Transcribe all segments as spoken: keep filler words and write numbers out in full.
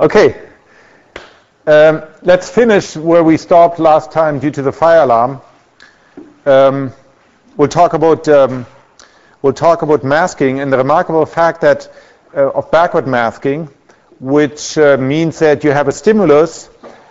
Okay, um, let's finish where we stopped last time due to the fire alarm. Um, we'll talk about um, we'll talk about masking and the remarkable fact that uh, of backward masking, which uh, means that you have a stimulus,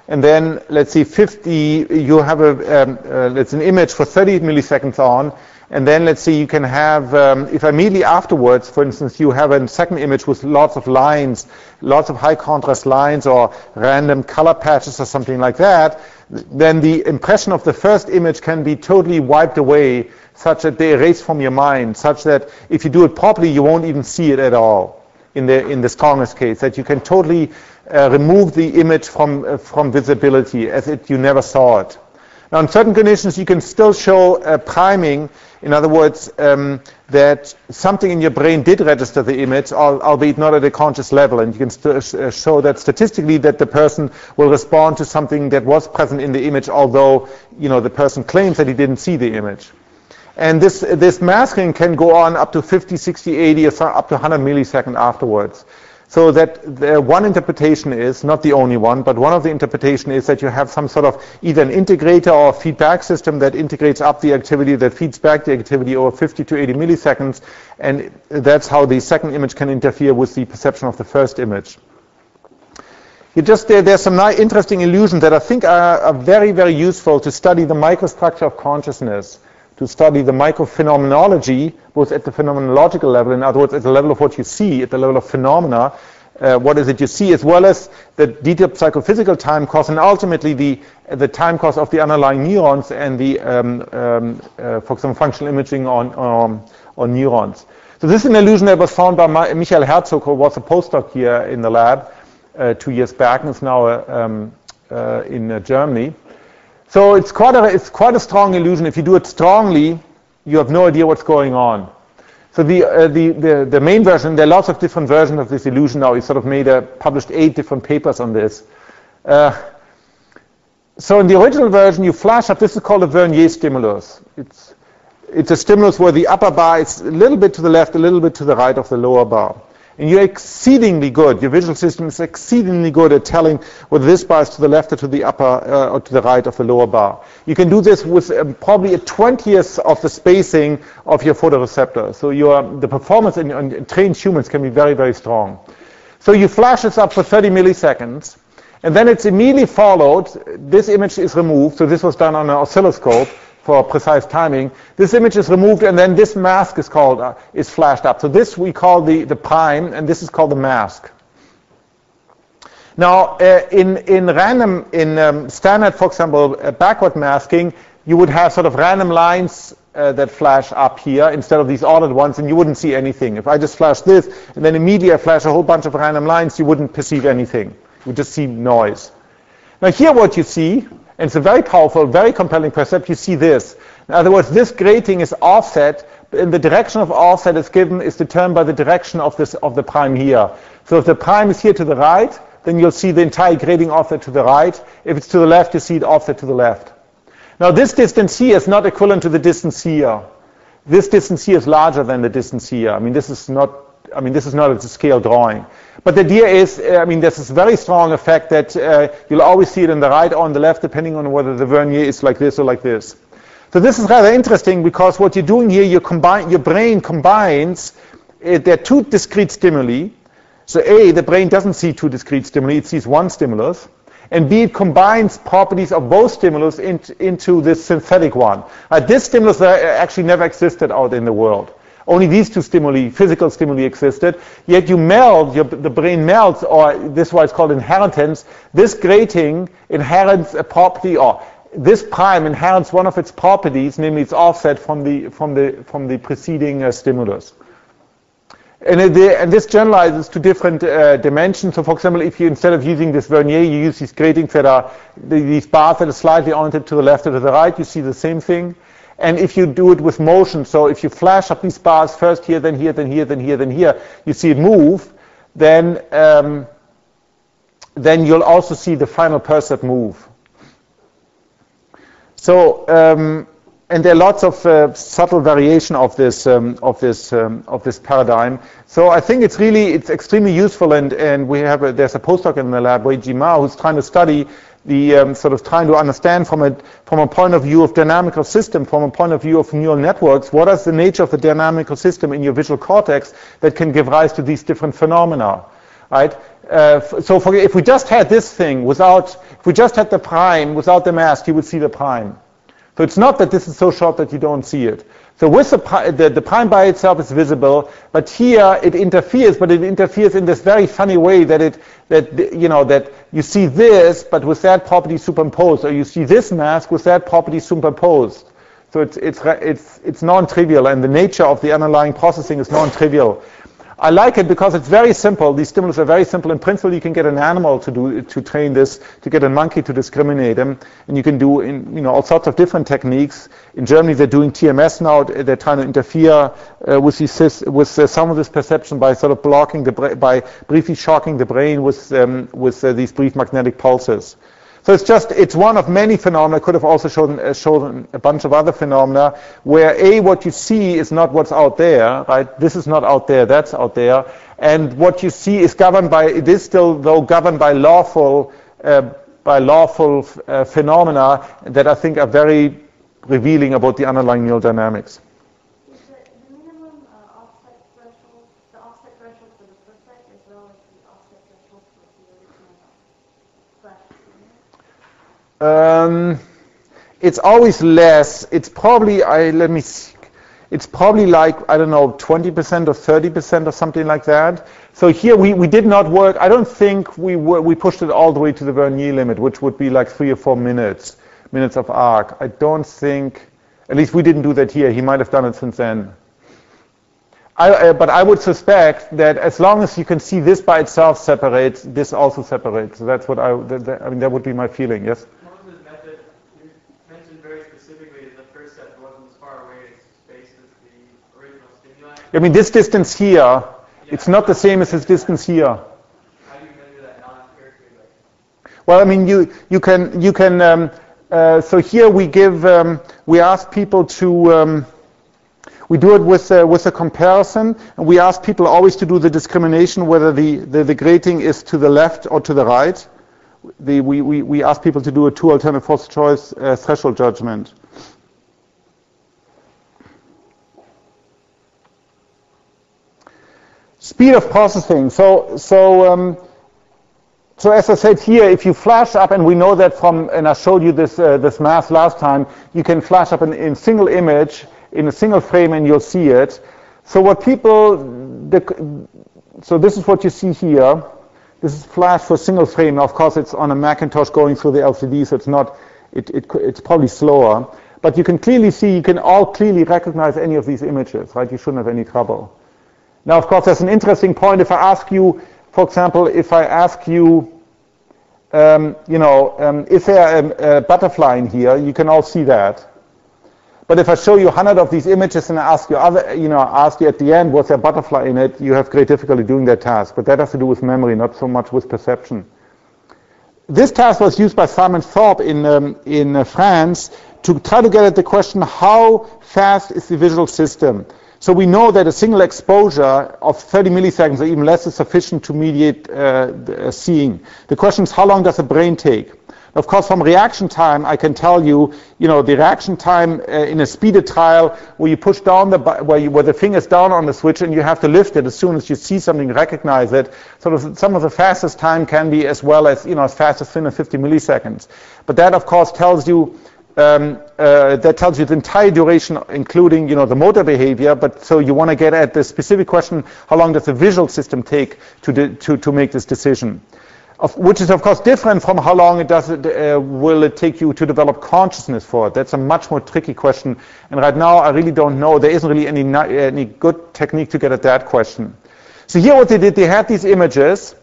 and then let's see, fifty. You have a um, uh, it's an image for thirty milliseconds on, and then let's see, you can have um, if immediately afterwards, for instance, you have a second image with lots of lines, lots of high contrast lines or random color patches or something like that, then the impression of the first image can be totally wiped away, such that they erase from your mind, such that if you do it properly, you won't even see it at all in the in the strongest case, that you can totally uh, remove the image from uh, from visibility as if you never saw it. Now, in certain conditions, you can still show uh, priming. In other words, um, that something in your brain did register the image, albeit not at a conscious level, and you can st show that statistically that the person will respond to something that was present in the image, although you know the person claims that he didn't see the image. And this this masking can go on up to fifty, sixty, eighty, or up to one hundred milliseconds afterwards. So that the one interpretation is, not the only one, but one of the interpretation is that you have some sort of either an integrator or feedback system that integrates up the activity, that feeds back the activity over fifty to eighty milliseconds, and that's how the second image can interfere with the perception of the first image. You just there, there's some interesting illusions that I think are, are very, very useful to study the microstructure of consciousness, to study the microphenomenology, both at the phenomenological level, in other words, at the level of what you see, at the level of phenomena, uh, what is it you see, as well as the detailed psychophysical time course, and ultimately the the time course of the underlying neurons and the, um, um, uh, for example, functional imaging on, on, on neurons. So this is an illusion that was found by my, Michael Herzog, who was a postdoc here in the lab uh, two years back, and is now uh, um, uh, in uh, Germany. So it's quite a it's quite a strong illusion. If you do it strongly, you have no idea what's going on. So the uh, the, the the main version, there are lots of different versions of this illusion now. We sort of made a, published eight different papers on this. Uh, so in the original version, you flash up. This is called a Vernier stimulus. It's it's a stimulus where the upper bar is a little bit to the left, a little bit to the right of the lower bar. And you're exceedingly good. Your visual system is exceedingly good at telling whether this bar is to the left or to the upper uh, or to the right of the lower bar. You can do this with um, probably a twentieth of the spacing of your photoreceptor. So your the performance in, in trained humans can be very, very strong. So you flash this up for thirty milliseconds, and then it's immediately followed. This image is removed. So this was done on an oscilloscope for precise timing. This image is removed, and then this mask is called uh, is flashed up. So this we call the the prime, and this is called the mask. Now, uh, in in random in um, standard, for example, uh, backward masking, you would have sort of random lines uh, that flash up here instead of these ordered ones, and you wouldn't see anything. If I just flash this, and then immediately I flash a whole bunch of random lines, you wouldn't perceive anything. You just see noise. Now here, what you see. And it's a very powerful, very compelling percept. You see this. In other words, this grating is offset, and the direction of offset is given is determined by the direction of this of the prime here. So if the prime is here to the right, then you'll see the entire grating offset to the right. If it's to the left, you see it offset to the left. Now this distance here is not equivalent to the distance here. This distance here is larger than the distance here. I mean, this is not. I mean, this is not a scale drawing. But the idea is, I mean, there's this very strong effect that uh, you'll always see it on the right or on the left, depending on whether the vernier is like this or like this. So this is rather interesting because what you're doing here, you combine, your brain combines, uh, there are two discrete stimuli. So A, the brain doesn't see two discrete stimuli, it sees one stimulus. And B, it combines properties of both stimulus in, into this synthetic one. Uh, this stimulus uh, actually never existed out in the world. Only these two stimuli, physical stimuli, existed. Yet you meld, your, the brain melds, or this is why it's called inheritance. This grating inherits a property, or this prime inherits one of its properties, namely its offset from the from the from the preceding uh, stimulus. And, uh, the, and this generalizes to different uh, dimensions. So, for example, if you instead of using this vernier, you use these gratings that are these bars that are slightly oriented to the left or to the right, you see the same thing. And if you do it with motion, so if you flash up these bars first here, then here, then here, then here, then here, you see it move, then um, then you'll also see the final percept move. So um, And there are lots of uh, subtle variation of this um, of this um, of this paradigm. So I think it's really it's extremely useful. And and we have a, there's a postdoc in the lab, Wei-Ji Mao, who's trying to study the um, sort of trying to understand from a from a point of view of dynamical system, from a point of view of neural networks, what is the nature of the dynamical system in your visual cortex that can give rise to these different phenomena, right? Uh, so for, if we just had this thing without, if we just had the prime without the mask, you would see the prime. So it's not that this is so short that you don't see it. So with the, pri the, the prime by itself is visible, but here it interferes, but it interferes in this very funny way that it, that you know, that you see this, but with that property superimposed, or you see this mask with that property superimposed. So it's, it's, it's, it's non-trivial, and the nature of the underlying processing is non-trivial. I like it because it's very simple. These stimulus are very simple. In principle, you can get an animal to do to train this, to get a monkey to discriminate them, and you can do in, you know, all sorts of different techniques. In Germany, they're doing T M S now. They're trying to interfere uh, with these, with uh, some of this perception by sort of blocking the bra by briefly shocking the brain with um, with uh, these brief magnetic pulses. So it's just, it's one of many phenomena. Could have also shown, uh, shown a bunch of other phenomena where, A, what you see is not what's out there, right? This is not out there, that's out there. And what you see is governed by, it is still, though, governed by lawful, uh, by lawful uh, phenomena that I think are very revealing about the underlying neural dynamics. Is the minimum uh, offset threshold, the offset threshold for the perfect as well as the offset threshold for the original flash? Um, it's always less. It's probably I let me. See. It's probably like I don't know, twenty percent or thirty percent or something like that. So here we we did not work. I don't think we were, we pushed it all the way to the Vernier limit, which would be like three or four minutes minutes of arc. I don't think. At least we didn't do that here. He might have done it since then. I, uh, but I would suspect that as long as you can see this by itself separates, this also separates. So that's what I. That, that, I mean, that would be my feeling. Yes. I mean, this distance here, yeah. It's not the same as this distance here. How do you measure that non-empirically? Well, I mean, you you can you can. Um, uh, so here we give um, we ask people to um, we do it with uh, with a comparison, and we ask people always to do the discrimination whether the the, the grating is to the left or to the right. The, we we we ask people to do a two alternative force choice uh, threshold judgment. Speed of processing. So, so, um, so as I said here, if you flash up, and we know that from, and I showed you this uh, this math last time, you can flash up an, in single image in a single frame, and you'll see it. So what people, the, so this is what you see here. This is flash for single frame. Now, of course, it's on a Macintosh going through the L C D, so it's not, it, it it's probably slower. But you can clearly see, you can all clearly recognize any of these images, right? You shouldn't have any trouble. Now, of course, there's an interesting point. If I ask you, for example, if I ask you, um, you know, um, is there a, a butterfly in here? You can all see that. But if I show you a hundred of these images and I ask you, other, you know, ask you at the end, was there a butterfly in it? You have great difficulty doing that task. But that has to do with memory, not so much with perception. This task was used by Simon Thorpe in um, in uh, France to try to get at the question: how fast is the visual system? So we know that a single exposure of thirty milliseconds or even less is sufficient to mediate uh, the, uh, seeing. The question is, how long does the brain take? Of course, from reaction time, I can tell you, you know, the reaction time uh, in a speeded trial where you push down the, where, you, where the finger's down on the switch and you have to lift it as soon as you see something, recognize it. Sort of some of the fastest time can be as well as, you know, as fast as fifty milliseconds. But that, of course, tells you Um, uh, that tells you the entire duration, including, you know, the motor behavior. But so you want to get at the specific question: how long does the visual system take to to to make this decision? Of, which is, of course, different from how long it does it uh, will it take you to develop consciousness for it. That's a much more tricky question. And right now, I really don't know. There isn't really any any good technique to get at that question. So here, what they did, they had these images,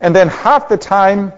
and then half the time,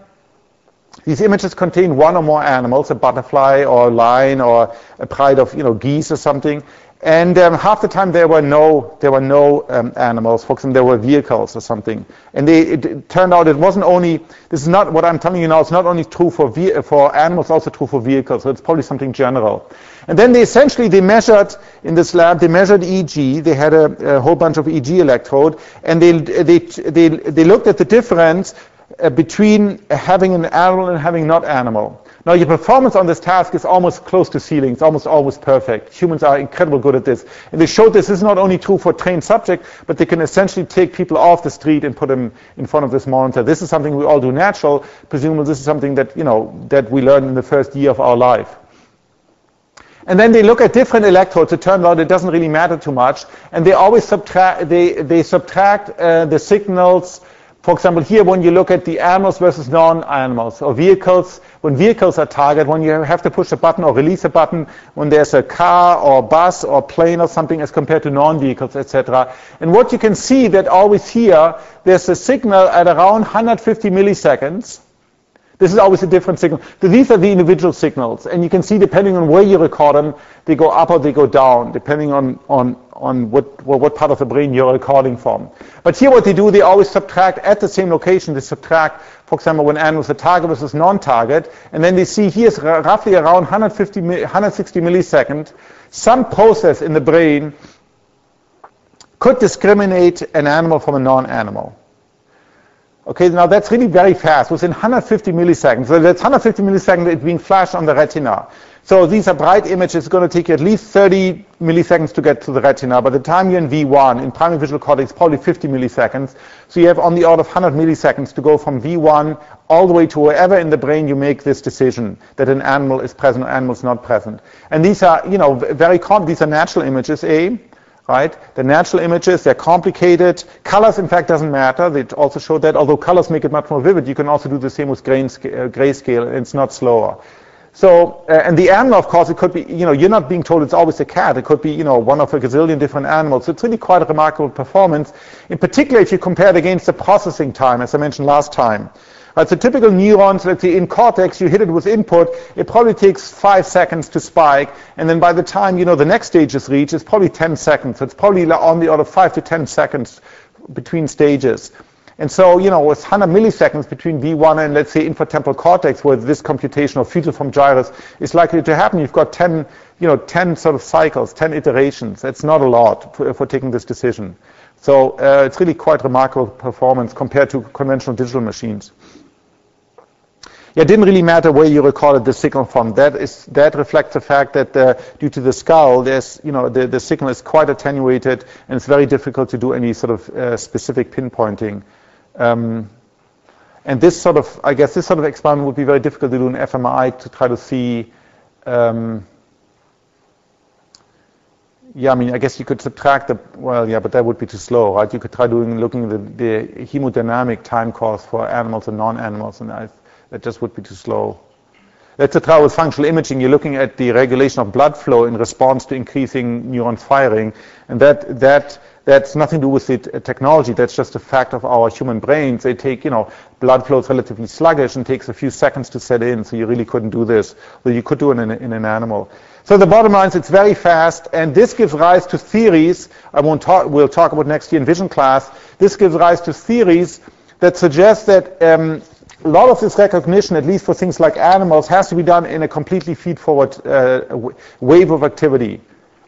These images contain one or more animals, a butterfly or a lion or a pride of, you know, geese or something. And um, half the time there were no, there were no um, animals. For example, there were vehicles or something. And they, it, it turned out it wasn't only, this is not what I'm telling you now, it's not only true for, ve for animals, also true for vehicles. So it's probably something general. And then they essentially, they measured, in this lab, they measured E E G. They had a, a whole bunch of E E G electrode. And they, they, they, they looked at the difference uh, between having an animal and having not animal. Now, your performance on this task is almost close to ceiling. It's almost always perfect. Humans are incredibly good at this. And they showed this is not only true for trained subjects, but they can essentially take people off the street and put them in front of this monitor. This is something we all do natural. Presumably, this is something that, you know, that we learn in the first year of our life. And then they look at different electrodes. It turns out it doesn't really matter too much. And they always subtract, they, they subtract uh, the signals. For example, here when you look at the animals versus non-animals or vehicles, when vehicles are targeted, when you have to push a button or release a button, when there's a car or bus or plane or something as compared to non-vehicles, et cetera. And what you can see that always here, there's a signal at around one hundred fifty milliseconds. This is always a different signal. So these are the individual signals. And you can see depending on where you record them, they go up or they go down, depending on, on, on what, what part of the brain you're recording from. But here what they do, they always subtract at the same location. They subtract, for example, when animals are target versus non-target. And then they see here's roughly around one hundred fifty, one hundred sixty milliseconds. Some process in the brain could discriminate an animal from a non-animal. Okay, now that's really very fast, within one hundred fifty milliseconds. So that's one hundred fifty milliseconds it's being flashed on the retina. So these are bright images. It's going to take you at least thirty milliseconds to get to the retina. By the time you're in V one, in primary visual cortex, probably fifty milliseconds. So you have on the order of one hundred milliseconds to go from V one all the way to wherever in the brain you make this decision that an animal is present or animal is not present. And these are, you know, very common. These are natural images, eh? Right? The natural images, they're complicated. Colors, in fact, doesn't matter. They also showed that, although colors make it much more vivid, you can also do the same with grayscale, and it's not slower. So, uh, and the animal, of course, it could be, you know, you're not being told it's always a cat. It could be, you know, one of a gazillion different animals. So it's really quite a remarkable performance, in particular if you compare it against the processing time, as I mentioned last time. Right, so typical neurons, let's say in cortex, you hit it with input, it probably takes five seconds to spike, and then by the time, you know, the next stage is reached, it's probably ten seconds. So it's probably on the order of five to ten seconds between stages. And so, you know, with one hundred milliseconds between V one and, let's say, infratemporal cortex, where this computation of fetal form gyrus is likely to happen, you've got ten, you know, ten sort of cycles, ten iterations. That's not a lot for, for taking this decision. So uh, it's really quite remarkable performance compared to conventional digital machines. It didn't really matter where you recorded the signal from. That is, that reflects the fact that uh, due to the skull, there's, you know, the, the signal is quite attenuated, and it's very difficult to do any sort of uh, specific pinpointing. Um, and this sort of, I guess, this sort of experiment would be very difficult to do in f M R I to try to see. Um, yeah, I mean, I guess you could subtract the, well, yeah, but that would be too slow, right? You could try doing looking at the, the hemodynamic time course for animals and non-animals, and I've, that just would be too slow. That's a trial with functional imaging. You're looking at the regulation of blood flow in response to increasing neuron firing. And that, that, that's nothing to do with the technology. That's just a fact of our human brains. They take, you know, blood flow is relatively sluggish and takes a few seconds to set in. So you really couldn't do this. Well, you could do it in, in an animal. So the bottom line is it's very fast. And this gives rise to theories. I won't talk, we'll talk about next year in vision class. This gives rise to theories that suggest that um, a lot of this recognition, at least for things like animals, has to be done in a completely feed-forward uh, wave of activity,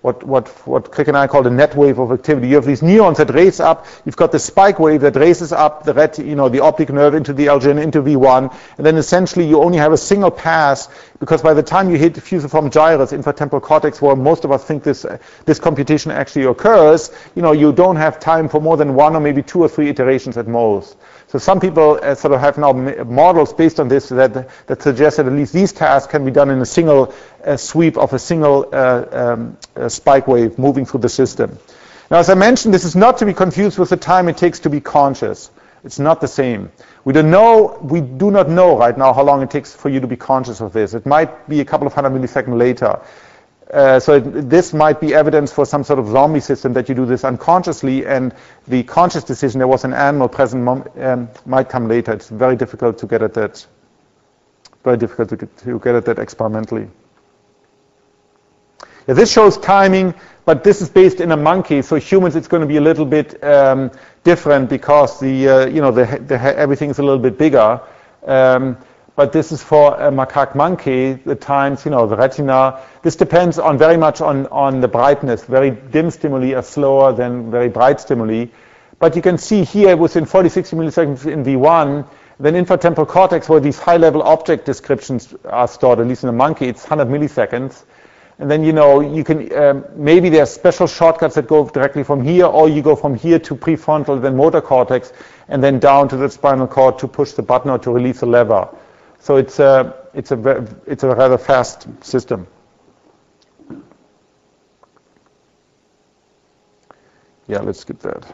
what, what, what Crick and I call the net wave of activity. You have these neurons that race up. You've got the spike wave that races up the, ret you know, the optic nerve into the L G N, into V one, and then essentially you only have a single pass, because by the time you hit the fusiform gyrus, infratemporal cortex, where most of us think this, uh, this computation actually occurs, you know, you don't have time for more than one or maybe two or three iterations at most. So some people uh, sort of have now models based on this that, that suggest that at least these tasks can be done in a single uh, sweep of a single uh, um, uh, spike wave moving through the system. Now, as I mentioned, this is not to be confused with the time it takes to be conscious. It's not the same. We don't know, we do not know right now how long it takes for you to be conscious of this. It might be a couple of hundred milliseconds later. Uh, so it, this might be evidence for some sort of zombie system that you do this unconsciously, and the conscious decision there was an animal present um, might come later. It's very difficult to get at that. very difficult to, to get at that experimentally. Yeah, this shows timing, but this is based in a monkey. So humans, it's going to be a little bit um, different because the uh, you know the, the everything is a little bit bigger. Um, but this is for a macaque monkey. The times, you know, the retina. This depends on very much on on the brightness. Very dim stimuli are slower than very bright stimuli. But you can see here within forty, sixty milliseconds in V one. Then infratemporal cortex, where these high-level object descriptions are stored, at least in a monkey, it's one hundred milliseconds. And then, you know, you can, um, maybe there's special shortcuts that go directly from here, or you go from here to prefrontal, then motor cortex, and then down to the spinal cord to push the button or to release the lever. So it's a, it's a, it's a rather fast system. Yeah, let's skip that.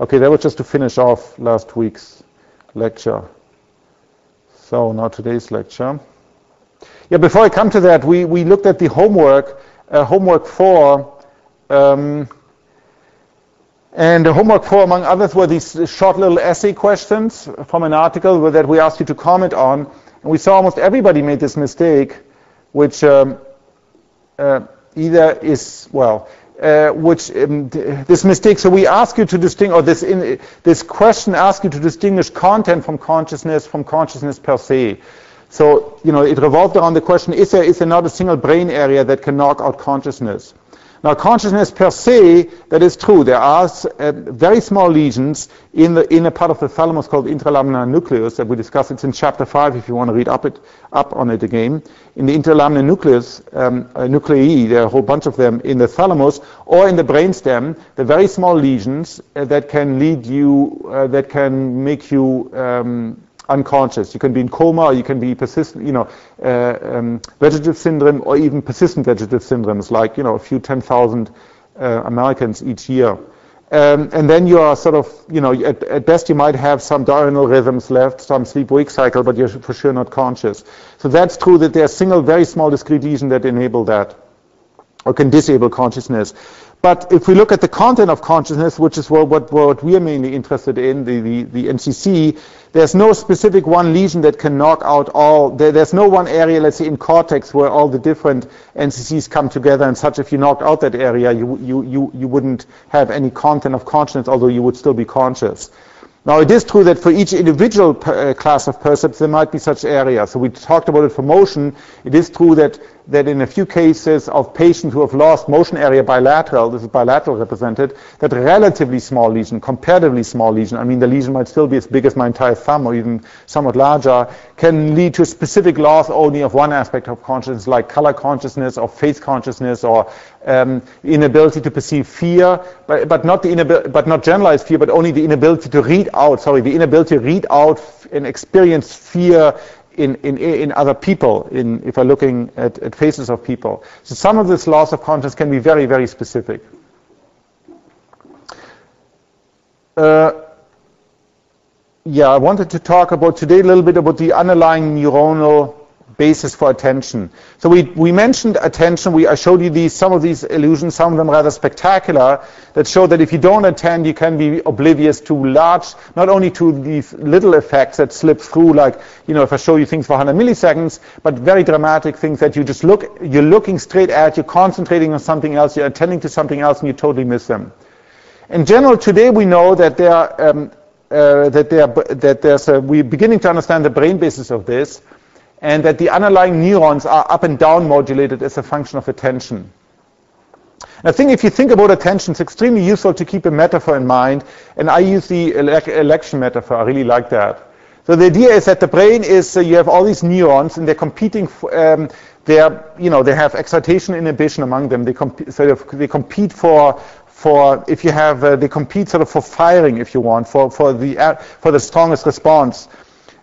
Okay, that was just to finish off last week's lecture. So now today's lecture. Yeah, before I come to that, we, we looked at the homework, uh, homework four, um, and the homework four, among others, were these short little essay questions from an article that we asked you to comment on, and we saw almost everybody made this mistake, which um, uh, either is, well, uh, which, um, this mistake, so we ask you to distinguish, or this, in, this question asks you to distinguish content from consciousness, from consciousness per se. So, you know, it revolved around the question, is there, is there not a single brain area that can knock out consciousness? Now, consciousness per se, that is true. There are uh, very small lesions in the inner part of the thalamus called intralaminar nucleus that we discussed. It's in chapter five if you want to read up, it, up on it again. In the intralaminar nucleus, um, uh, nuclei, there are a whole bunch of them in the thalamus or in the brainstem, the very small lesions uh, that can lead you, uh, that can make you... Um, unconscious. You can be in coma, or you can be persistent, you know, uh, um, vegetative syndrome, or even persistent vegetative syndromes, like, you know, a few ten thousand uh, Americans each year. Um, and then you are sort of, you know, at, at best you might have some diurnal rhythms left, some sleep-wake cycle, but you're for sure not conscious. So that's true that there are single, very small discrete lesions that enable that, or can disable consciousness. But if we look at the content of consciousness, which is what, what, what we are mainly interested in, the, the, the M C C, there's no specific one lesion that can knock out all, there, there's no one area, let's say in cortex, where all the different M C Cs come together and such. If you knocked out that area, you, you, you, you wouldn't have any content of consciousness, although you would still be conscious. Now, it is true that for each individual per, uh, class of percepts, there might be such areas. So we talked about it for motion. It is true that, that in a few cases of patients who have lost motion area bilateral, this is bilateral represented, that relatively small lesion, comparatively small lesion, I mean the lesion might still be as big as my entire thumb or even somewhat larger, can lead to a specific loss only of one aspect of consciousness, like color consciousness or face consciousness or um, inability to perceive fear, but, but, not the but not generalized fear, but only the inability to read out, sorry, the inability to read out and experience fear in, in, in other people, in, if I'm looking at, at faces of people. So some of this loss of consciousness can be very, very specific. Uh, yeah, I wanted to talk about today a little bit about the underlying neuronal basis for attention. So we, we mentioned attention. We, I showed you these, some of these illusions, some of them rather spectacular, that show that if you don't attend, you can be oblivious to large, not only to these little effects that slip through, like, you know, if I show you things for one hundred milliseconds, but very dramatic things that you just look, you're looking straight at, you're concentrating on something else, you're attending to something else, and you totally miss them. In general, today we know that there are, um, uh, that there, that there's a, we're beginning to understand the brain basis of this, and that the underlying neurons are up and down modulated as a function of attention. And I think if you think about attention, it's extremely useful to keep a metaphor in mind, and I use the ele- election metaphor. I really like that. So the idea is that the brain is, uh, you have all these neurons, and they're competing, um, they're, you know, they have excitation inhibition among them. They, comp so they compete for, for if you have, uh, they compete sort of for firing, if you want, for, for, the, uh, for the strongest response.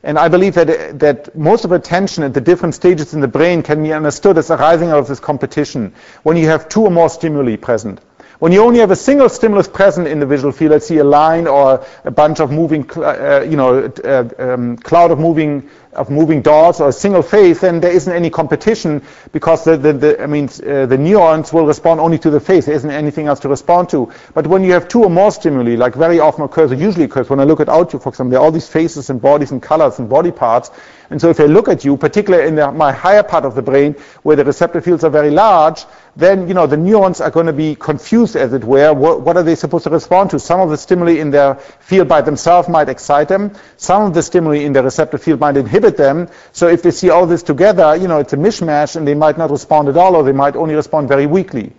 And I believe that, that most of attention at the different stages in the brain can be understood as arising out of this competition when you have two or more stimuli present. When you only have a single stimulus present in the visual field, let's see a line or a bunch of moving, uh, you know, uh, um, cloud of moving of moving dots or a single face, then there isn't any competition because the, the, the I mean uh, the neurons will respond only to the face. There isn't anything else to respond to. But when you have two or more stimuli, like very often occurs, it usually occurs when I look at outdoor, for example, there are all these faces and bodies and colors and body parts. And so if I look at you, particularly in the, my higher part of the brain where the receptor fields are very large, then you know the neurons are going to be confused, as it were. What, what are they supposed to respond to? Some of the stimuli in their field by themselves might excite them. Some of the stimuli in their receptor field might inhibit them. So if they see all this together, you know, it's a mishmash, and they might not respond at all, or they might only respond very weakly.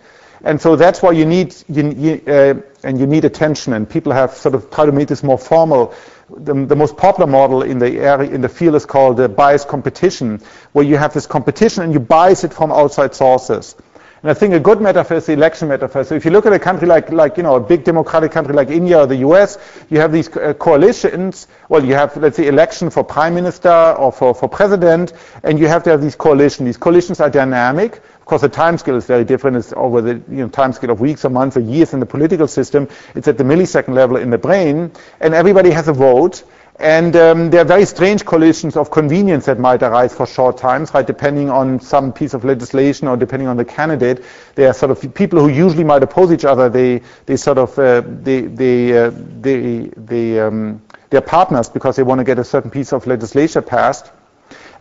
And so that's why you need you, you, uh, and you need attention. And people have sort of tried to make this more formal. The, the most popular model in the area in the field is called uh, biased competition, where you have this competition and you bias it from outside sources. And I think a good metaphor is the election metaphor. So if you look at a country like, like you know, a big democratic country like India or the U S, you have these uh, coalitions. Well, you have, let's say, election for prime minister or for, for president, and you have to have these coalitions. These coalitions are dynamic. Of course, the time scale is very different. It's over the you know, time scale of weeks or months or years in the political system. It's at the millisecond level in the brain, and everybody has a vote. And um, there are very strange coalitions of convenience that might arise for short times, right? Depending on some piece of legislation or depending on the candidate, there are sort of people who usually might oppose each other. They they sort of uh, they they uh, they they um, they're partners because they want to get a certain piece of legislation passed.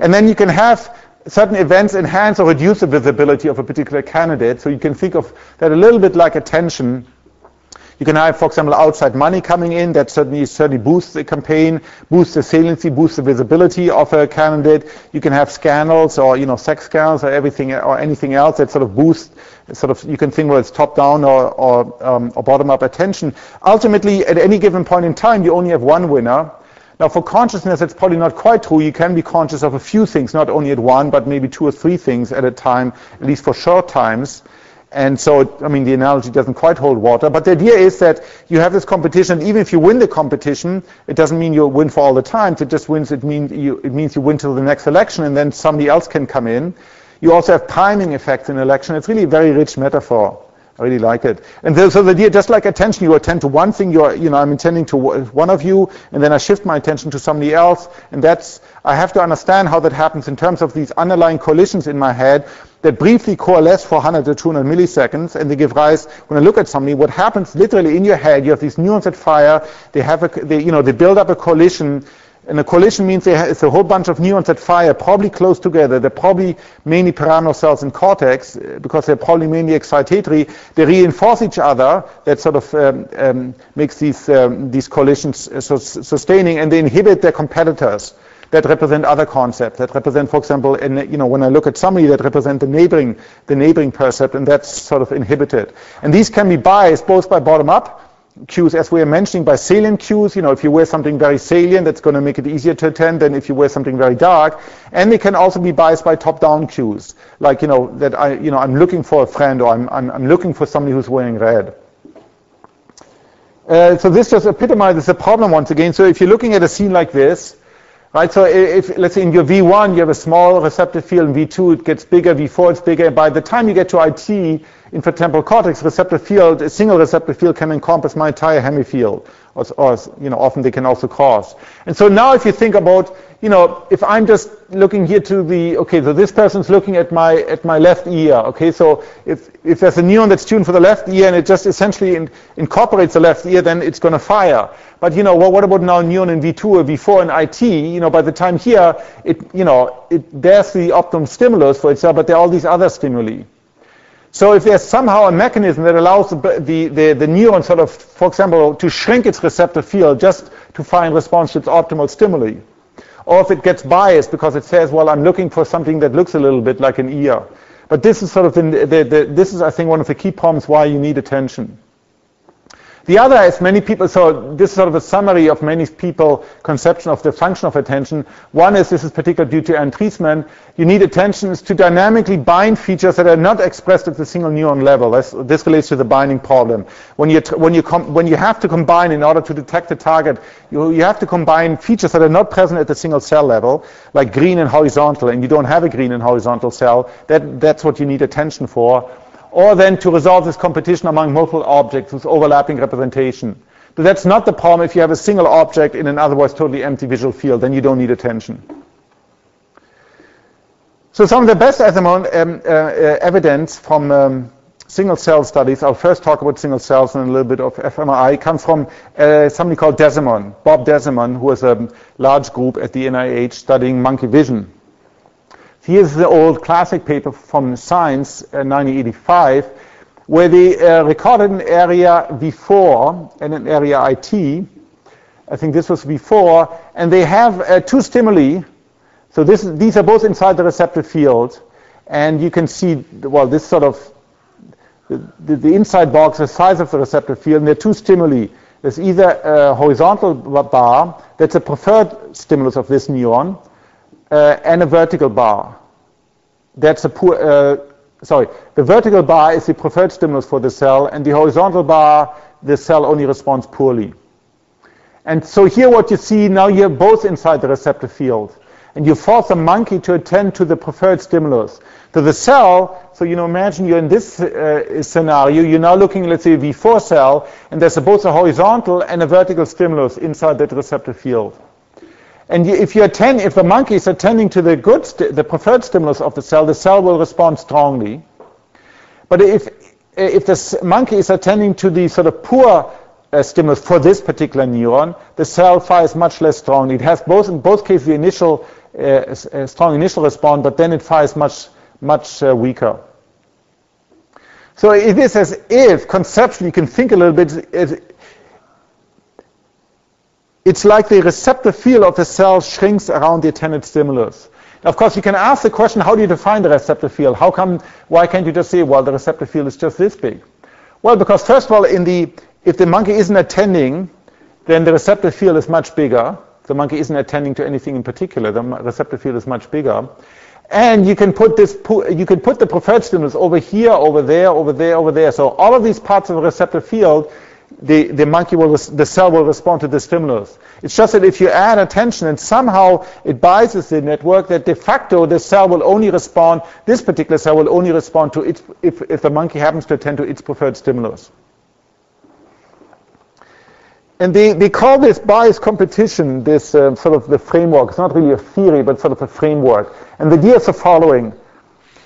And then you can have certain events enhance or reduce the visibility of a particular candidate. So you can think of that a little bit like a tension. You can have, for example, outside money coming in that certainly certainly boosts the campaign, boosts the saliency, boosts the visibility of a candidate. You can have scandals or you know sex scandals or everything or anything else that sort of boosts. Sort of you can think whether it's top down or or, um, or bottom up attention. Ultimately, at any given point in time, you only have one winner. Now, for consciousness, it's probably not quite true. You can be conscious of a few things, not only at one, but maybe two or three things at a time, at least for short times. And so, I mean, the analogy doesn't quite hold water. But the idea is that you have this competition. Even if you win the competition, it doesn't mean you win for all the time. It just wins. It means you, it means you win till the next election, and then somebody else can come in. You also have timing effects in election. It's really a very rich metaphor. I really like it. And so the idea, just like attention, you attend to one thing. You are, you know, I'm intending to one of you, and then I shift my attention to somebody else. And that's, I have to understand how that happens in terms of these underlying collisions in my head that briefly coalesce for one hundred to two hundred milliseconds, and they give rise. When I look at somebody, what happens literally in your head? You have these neurons that fire. They have, a, they, you know, they build up a collision. And a collision means they ha it's a whole bunch of neurons that fire, probably close together. They're probably mainly pyramidal cells in cortex, because they're probably mainly excitatory. They reinforce each other. That sort of um, um, makes these um, these collisions uh, so sustaining, and they inhibit their competitors that represent other concepts, that represent, for example, in, you know, when I look at somebody that represent the neighboring the neighboring percept, and that's sort of inhibited. And these can be biased both by bottom up cues, as we were mentioning, by salient cues. You know, if you wear something very salient, that's going to make it easier to attend than if you wear something very dark. And they can also be biased by top-down cues, like you know that I, you know, I'm looking for a friend, or I'm I'm, I'm looking for somebody who's wearing red. Uh, so this just epitomizes the problem once again. So if you're looking at a scene like this, right? So if let's say in your V one you have a small receptor field, in V two it gets bigger, V four it's bigger. And by the time you get to I T, infratemporal cortex, receptor field, a single receptor field can encompass my entire hemifield, or, or you know, often they can also cross. And so now, if you think about, you know, if I'm just looking here to the, okay, so this person's looking at my at my left ear, okay, so if if there's a neuron that's tuned for the left ear and it just essentially in, incorporates the left ear, then it's going to fire. But you know, well, what about now neuron in V two or V four and I T? You know, by the time here, it you know, it there's the optimum stimulus for itself, but there are all these other stimuli. So if there's somehow a mechanism that allows the, the, the, the neuron sort of, for example, to shrink its receptor field just to find response to its optimal stimuli, or if it gets biased because it says, well, I'm looking for something that looks a little bit like an ear. But this is sort of, the, the, the, this is, I think, one of the key problems why you need attention. The other is many people, so this is sort of a summary of many people's conception of the function of attention. One is, this is particularly due to entrancement, you need attention is to dynamically bind features that are not expressed at the single neuron level. That's, this relates to the binding problem. When you, when you, com when you have to combine in order to detect a target, you, you have to combine features that are not present at the single cell level, like green and horizontal, and you don't have a green and horizontal cell. That, that's what you need attention for. or then to resolve this competition among multiple objects with overlapping representation. But that's not the problem if you have a single object in an otherwise totally empty visual field, then you don't need attention. So some of the best at the moment um, uh, uh, evidence from um, single cell studies, I'll first talk about single cells and a little bit of fMRI, comes from uh, somebody called Desimone, Bob Desimone, who was a large group at the N I H studying monkey vision. Here's the old classic paper from Science, uh, nineteen eighty-five, where they uh, recorded an area V four and an area I T. I think this was V four, and they have uh, two stimuli. So this, these are both inside the receptive field, and you can see, well, this sort of the, the, the inside box, the size of the receptive field, and there are two stimuli. There's either a horizontal bar, that's a preferred stimulus of this neuron, Uh, and a vertical bar. That's a poor, uh, sorry, the vertical bar is the preferred stimulus for the cell, and the horizontal bar, the cell only responds poorly. And so here what you see, now you're both inside the receptive field, and you force the monkey to attend to the preferred stimulus. So the cell, so you know, imagine you're in this uh, scenario, you're now looking, let's say, a V four cell, and there's both a horizontal and a vertical stimulus inside that receptive field. And if you attend, if the monkey is attending to the good, st the preferred stimulus of the cell, the cell will respond strongly. But if if the monkey is attending to the sort of poor uh, stimulus for this particular neuron, the cell fires much less strongly. It has both in both cases the initial uh, uh, strong initial response, but then it fires much much uh, weaker. So it is as if conceptually you can think a little bit. It, It's like the receptive field of the cell shrinks around the attended stimulus. Of course, you can ask the question, how do you define the receptive field? How come, why can't you just say, well, the receptive field is just this big? Well, because first of all, in the, if the monkey isn't attending, then the receptive field is much bigger. The monkey isn't attending to anything in particular. The receptive field is much bigger. And you can put this, you can put the preferred stimulus over here, over there, over there, over there. So all of these parts of the receptive field, The, the monkey will, the cell will respond to the stimulus. It's just that if you add attention and somehow it biases the network, that de facto the cell will only respond, this particular cell will only respond to its, if, if the monkey happens to attend to its preferred stimulus. And they, they call this bias competition, this uh, sort of the framework. It's not really a theory, but sort of a framework. And the idea is the following.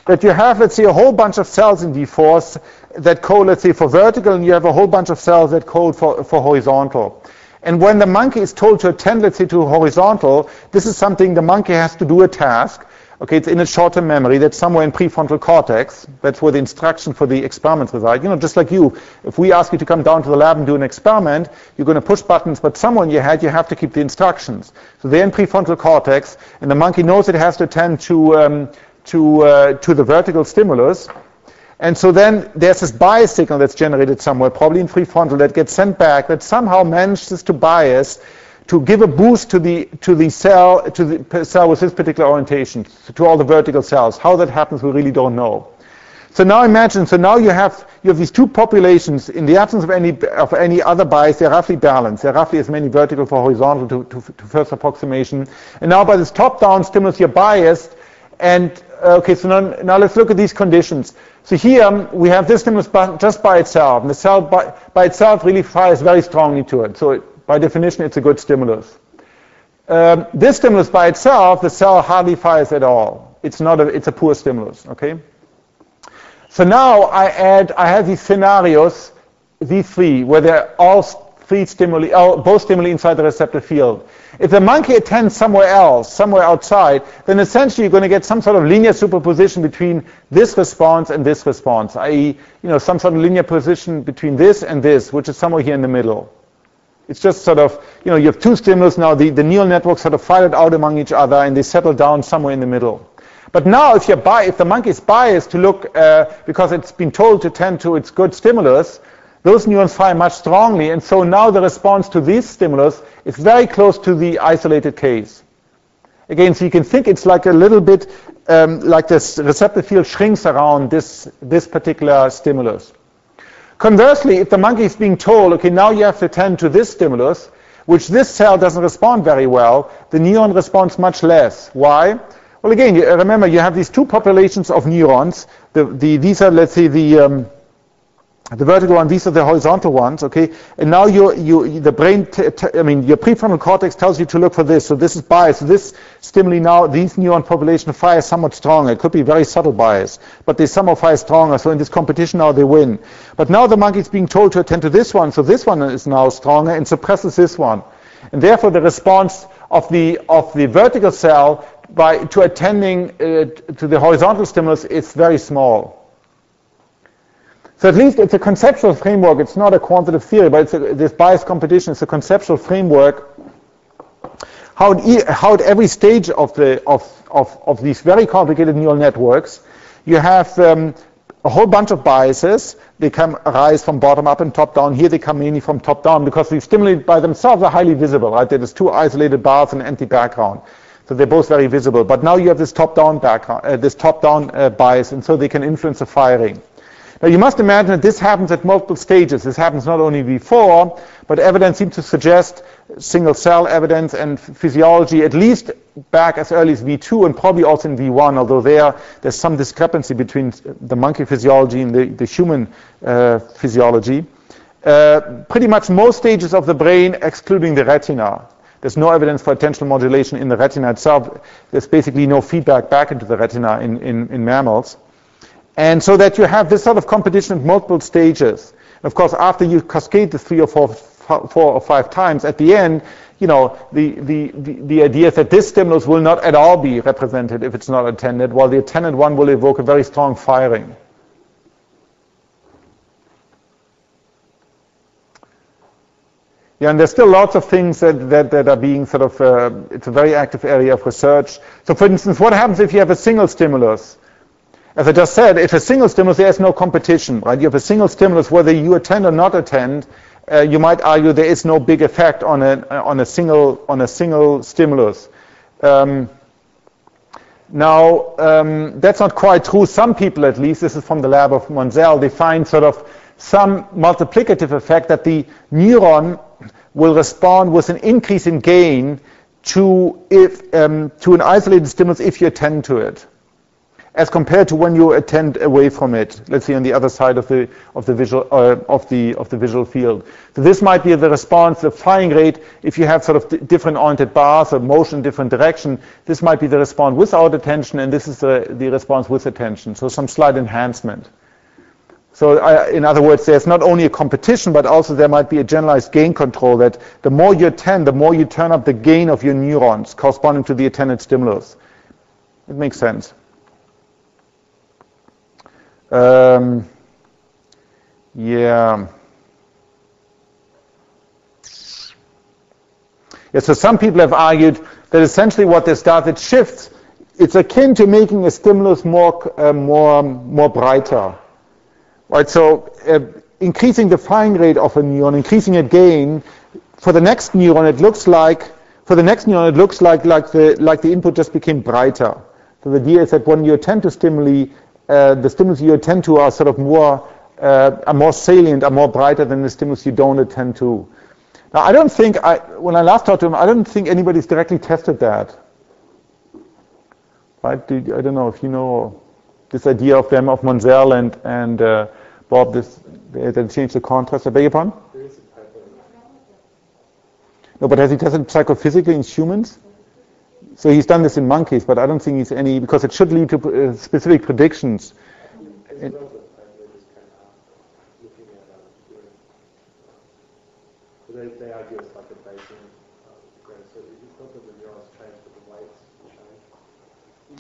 That you have, let's say, a whole bunch of cells in V four that code, let's say, for vertical, and you have a whole bunch of cells that code for, for horizontal. And when the monkey is told to attend, let's say, to horizontal, this is something the monkey has to do a task. Okay, it's in its short-term memory. That's somewhere in prefrontal cortex. That's where the instruction for the experiments reside. You know, just like you. If we ask you to come down to the lab and do an experiment, you're going to push buttons, but somewhere in your head, you have to keep the instructions. So they're in prefrontal cortex, and the monkey knows it has to attend to... Um, To, uh, to the vertical stimulus. And so then there's this bias signal that's generated somewhere, probably in prefrontal, that gets sent back, that somehow manages to bias, to give a boost to the, to the cell, to the cell with this particular orientation, to all the vertical cells. How that happens, we really don't know. So now imagine, so now you have, you have these two populations. In the absence of any, of any other bias, they're roughly balanced. They're roughly as many vertical for horizontal to, to, to first approximation. And now by this top-down stimulus, you're biased. And okay, so now, now let's look at these conditions. So here um, we have this stimulus just by itself, and the cell by, by itself really fires very strongly to it. So it, by definition, it's a good stimulus. Um, this stimulus by itself, the cell hardly fires at all. It's not a, it's a poor stimulus. Okay. So now I add, I have these scenarios, these three, where they're all three stimuli, or both stimuli inside the receptive field. If the monkey attends somewhere else, somewhere outside, then essentially you're going to get some sort of linear superposition between this response and this response, that is, you know, some sort of linear position between this and this, which is somewhere here in the middle. It's just sort of, you know, you have two stimulus now, the, the neural networks sort of fight it out among each other, and they settle down somewhere in the middle. But now if, you're bi if the monkey is biased to look, uh, because it's been told to tend to its good stimulus, those neurons fire much strongly, and so now the response to these stimulus is very close to the isolated case. Again, so you can think it's like a little bit um, like this receptive field shrinks around this, this particular stimulus. Conversely, if the monkey is being told, okay, now you have to attend to this stimulus, which this cell doesn't respond very well, the neuron responds much less. Why? Well, again, you, remember you have these two populations of neurons. The, the, these are, let's say, the um, the vertical one. These are the horizontal ones. Okay, and now you you the brain. T t I mean, your prefrontal cortex tells you to look for this. So this is bias. So this stimuli now, these neuron population fires somewhat stronger. It could be very subtle bias, but they somehow fire stronger. So in this competition now they win. But now the monkey is being told to attend to this one. So this one is now stronger and suppresses this one, and therefore the response of the of the vertical cell by to attending uh, to the horizontal stimulus is very small. So at least it's a conceptual framework. It's not a quantitative theory, but it's a, this bias competition is a conceptual framework. How at, e how at every stage of the of, of of these very complicated neural networks, you have um, a whole bunch of biases. They come arise from bottom up and top down. Here they come mainly from top down because the stimuli by themselves are highly visible. Right? There's two isolated bars and an empty background. So they're both very visible. But now you have this top-down background, uh, this top-down uh, bias, and so they can influence the firing. Now you must imagine that this happens at multiple stages. This happens not only before, but evidence seems to suggest single-cell evidence and physiology at least back as early as V two and probably also in V one, although there there's some discrepancy between the monkey physiology and the, the human uh, physiology. Uh, pretty much most stages of the brain, excluding the retina. There's no evidence for attentional modulation in the retina itself. There's basically no feedback back into the retina in, in, in mammals. And so that you have this sort of competition at multiple stages. Of course, after you cascade this three or four, four or five times, at the end, you know, the, the, the, the idea is that this stimulus will not at all be represented if it's not attended, while the attended one will evoke a very strong firing. Yeah, and there's still lots of things that, that, that are being sort of, uh, it's a very active area of research. So for instance, what happens if you have a single stimulus? As I just said, if a single stimulus, there's no competition, right? You have a single stimulus, whether you attend or not attend, uh, you might argue there is no big effect on a, on a, single, on a single stimulus. Um, now, um, that's not quite true. Some people, at least, this is from the lab of Monzel, they find sort of some multiplicative effect that the neuron will respond with an increase in gain to if um, to an isolated stimulus if you attend to it, as compared to when you attend away from it. Let's see on the other side of the of the visual uh, of the of the visual field. So this might be the response, the firing rate. If you have sort of different oriented bars or motion in different direction, this might be the response without attention, and this is the the response with attention. So some slight enhancement. So I, in other words, there's not only a competition, but also there might be a generalized gain control that the more you attend, the more you turn up the gain of your neurons corresponding to the attended stimulus. It makes sense. Um, yeah. Yeah. So some people have argued that essentially what this does, it shifts. It's akin to making a stimulus more, uh, more, more brighter. Right, so uh, increasing the firing rate of a neuron, increasing a gain for the next neuron, it looks like for the next neuron, it looks like like the like the input just became brighter. So the idea is that when you attend to stimuli, uh, the stimuli you attend to are sort of more uh, are more salient, are more brighter than the stimulus you don't attend to. Now, I don't think I when I last talked to him, I don't think anybody's directly tested that. Right? I don't know if you know this idea of them of Monzel and and. Uh, Bob, this, they, they changed the contrast. I beg your pardon? There is a paper. No, but has he tested psychophysically in humans? So he's done this in monkeys, but I don't think he's any, because it should lead to uh, specific predictions. It,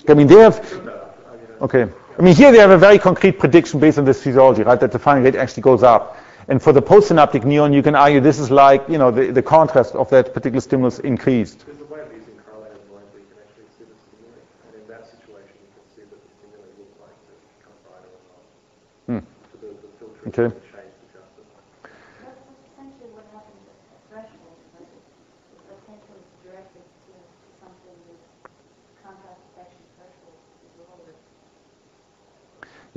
I mean, they have, okay. I mean, here they have a very concrete prediction based on this physiology, right, that the firing rate actually goes up. And for the postsynaptic neuron, you can argue this is like, you know, the, the contrast of that particular stimulus increased. There's a way of using correlated lines where you can actually see the stimuli. And in that situation, you can see that the stimuli look like it become brighter or not. Hmm. So the, the filtering okay. The change adjusted. That's essentially what happens at the threshold. The attention is directed to something with contrast detection threshold is a little bit.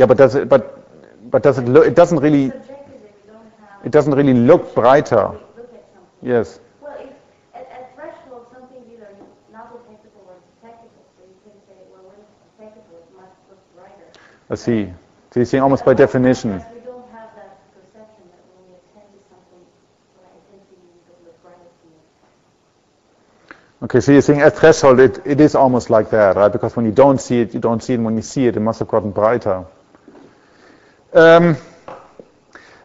Yeah, but does it? But but does it look? It doesn't really. It doesn't really look brighter. Yes. Well, if at, at threshold something either not detectable or detectable, so you can say, well, detectable much brighter. I see. So you're saying almost by definition. Because we don't have that perception that when we attend to something, when I attend to you, it looks brighter to me. Okay, so you're saying at threshold, it, it is almost like that, right? Because when you don't see it, you don't see it. And when you see it, it must have gotten brighter. Um,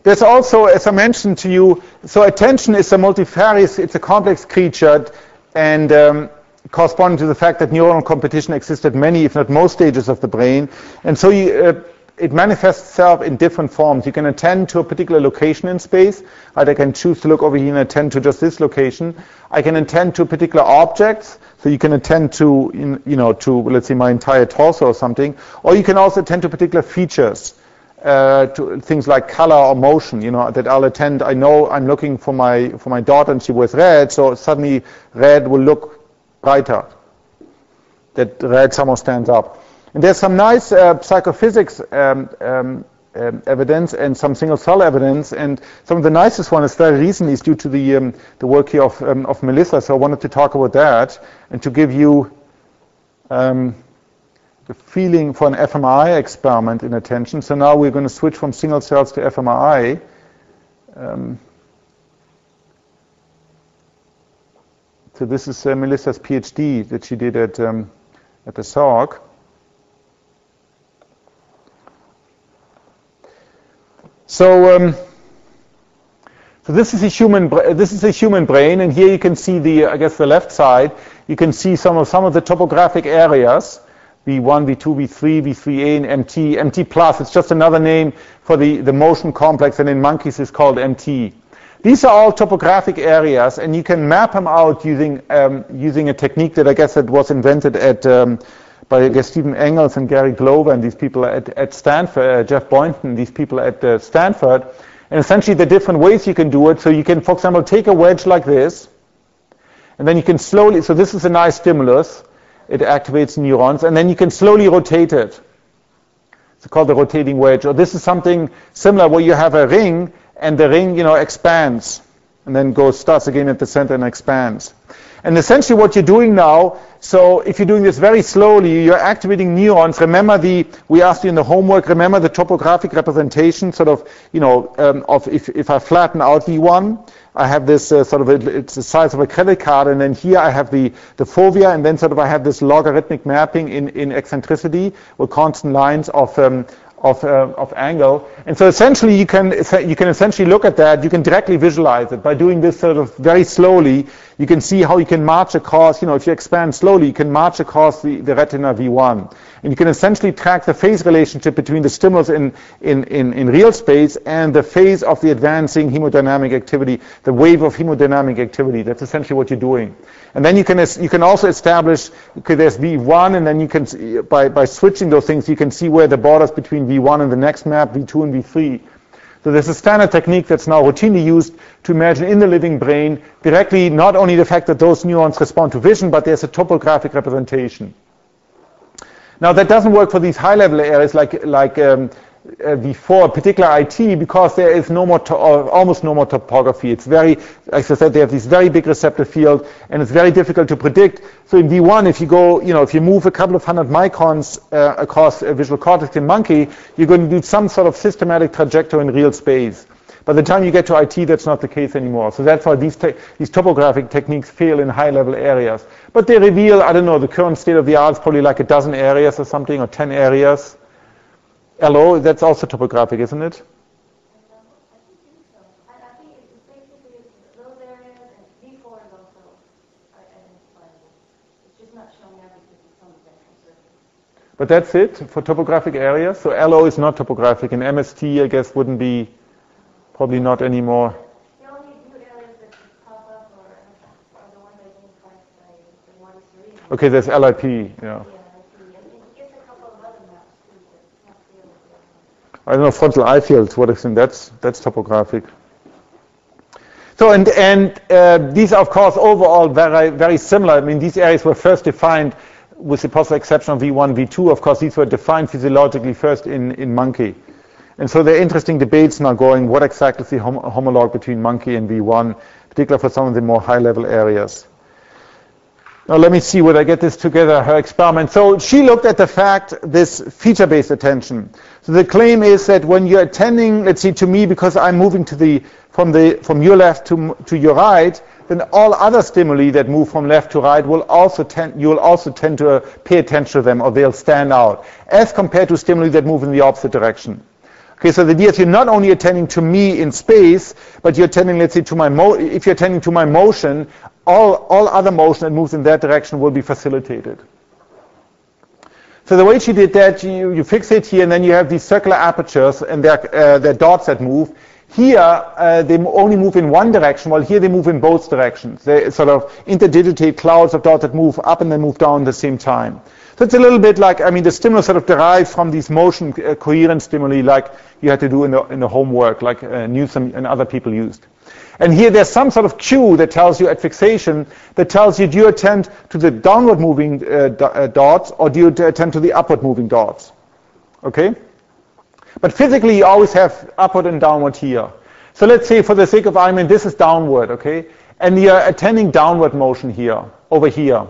There's also, as I mentioned to you, so attention is a multifarious, it's a complex creature, and um, corresponding to the fact that neuronal competition exists at many, if not most, stages of the brain. And so you, uh, it manifests itself in different forms. You can attend to a particular location in space. Right? I can choose to look over here and attend to just this location. I can attend to particular objects. So you can attend to, you know, to, let's say, my entire torso or something. Or you can also attend to particular features. Uh, to things like color or motion, you know, that I'll attend. I know I'm looking for my for my daughter and she wears red, so suddenly red will look brighter. That red somehow stands up. And there's some nice uh, psychophysics um, um, um, evidence and some single cell evidence, and some of the nicest one is very recently is due to the um, the work here of um, of Melissa. So I wanted to talk about that and to give you um, the feeling for an fMRI experiment in attention. So now we're going to switch from single cells to fMRI. Um, so this is uh, Melissa's PhD that she did at um, at the Salk. So um, so this is a human this is a human brain, and here you can see the I guess the left side. You can see some of some of the topographic areas. V one, V two, V three, V three A, and M T. M T plus, it's just another name for the, the motion complex, and in monkeys it's called M T. These are all topographic areas, and you can map them out using um, using a technique that I guess that was invented at um, by I guess Stephen Engels and Gary Glover and these people at, at Stanford, uh, Jeff Boynton, these people at uh, Stanford. And essentially the different ways you can do it. So you can, for example, take a wedge like this, and then you can slowly, so this is a nice stimulus. It activates neurons, and then you can slowly rotate it. It's called the rotating wedge. Or this is something similar where you have a ring, and the ring, you know, expands, and then goes starts again at the center and expands. And essentially, what you're doing now. So, if you're doing this very slowly, you're activating neurons. Remember the we asked you in the homework. Remember the topographic representation, sort of, you know, um, of if if I flatten out V one. I have this uh, sort of, a, it's the size of a credit card, and then here I have the, the fovea, and then sort of I have this logarithmic mapping in, in eccentricity with constant lines of um, of uh, of angle. And so essentially you can you can essentially look at that, you can directly visualize it by doing this sort of very slowly. You can see how you can march across, you know, if you expand slowly, you can march across the, the retina V one. And you can essentially track the phase relationship between the stimulus in, in, in, in real space and the phase of the advancing hemodynamic activity, the wave of hemodynamic activity. That's essentially what you're doing. And then you can you can also establish, okay, there's V one, and then you can, by, by switching those things, you can see where the borders between V one and the next map, V two and V three. So there's a standard technique that's now routinely used to imagine in the living brain directly not only the fact that those neurons respond to vision, but there's a topographic representation. Now that doesn't work for these high-level areas like like um, uh, V four, particular I T, because there is no more, to, or almost no more topography. It's very, as I said, they have these very big receptor field, and it's very difficult to predict. So in V one, if you go, you know, if you move a couple of hundred microns uh, across a visual cortex in monkey, you're going to do some sort of systematic trajectory in real space. By the time you get to I T, that's not the case anymore. So that's why these, te these topographic techniques fail in high-level areas. But they reveal, I don't know, the current state of the art is probably like a dozen areas or something, or ten areas. L O, that's also topographic, isn't it? But that's it for topographic areas. So L O is not topographic, and M S T, I guess, wouldn't be, probably not anymore. The only two areas that pop up are, are the ones that didn't pass by the one series. Okay, there's L I P, yeah. Yeah, L I P. It's a couple of other maps too, but not the other. I don't know, frontal eye fields, what extent that's that's topographic. So and and uh, these are of course overall very very similar. I mean, these areas were first defined, with the possible exception of V one, V two, of course these were defined physiologically first in, in monkey. And so there are interesting debates now going, what exactly is the hom homologue between monkey and V one, particularly for some of the more high-level areas. Now let me see what I get this together, her experiment. So she looked at the fact, this feature-based attention. So the claim is that when you're attending, let's see, to me, because I'm moving to the, from, the, from your left to, to your right, then all other stimuli that move from left to right will also tend, you'll also tend to pay attention to them, or they'll stand out, as compared to stimuli that move in the opposite direction. Okay, so the idea is you're not only attending to me in space, but you're attending, let's say, to my mo if you're attending to my motion, all, all other motion that moves in that direction will be facilitated. So the way she did that, you, you fix it here, and then you have these circular apertures, and they're, uh, they're dots that move. Here, uh, they only move in one direction, while here they move in both directions. They sort of interdigitate clouds of dots that move up and then move down at the same time. So it's a little bit like, I mean, the stimulus sort of derived from these motion uh, coherent stimuli like you had to do in the, in the homework, like uh, Newsom and other people used. And here there's some sort of cue that tells you at fixation, that tells you, do you attend to the downward moving uh, do, uh, dots, or do you attend to the upward moving dots? Okay? But physically you always have upward and downward here. So let's say for the sake of argument, this is downward, okay? And you're attending downward motion here, over here.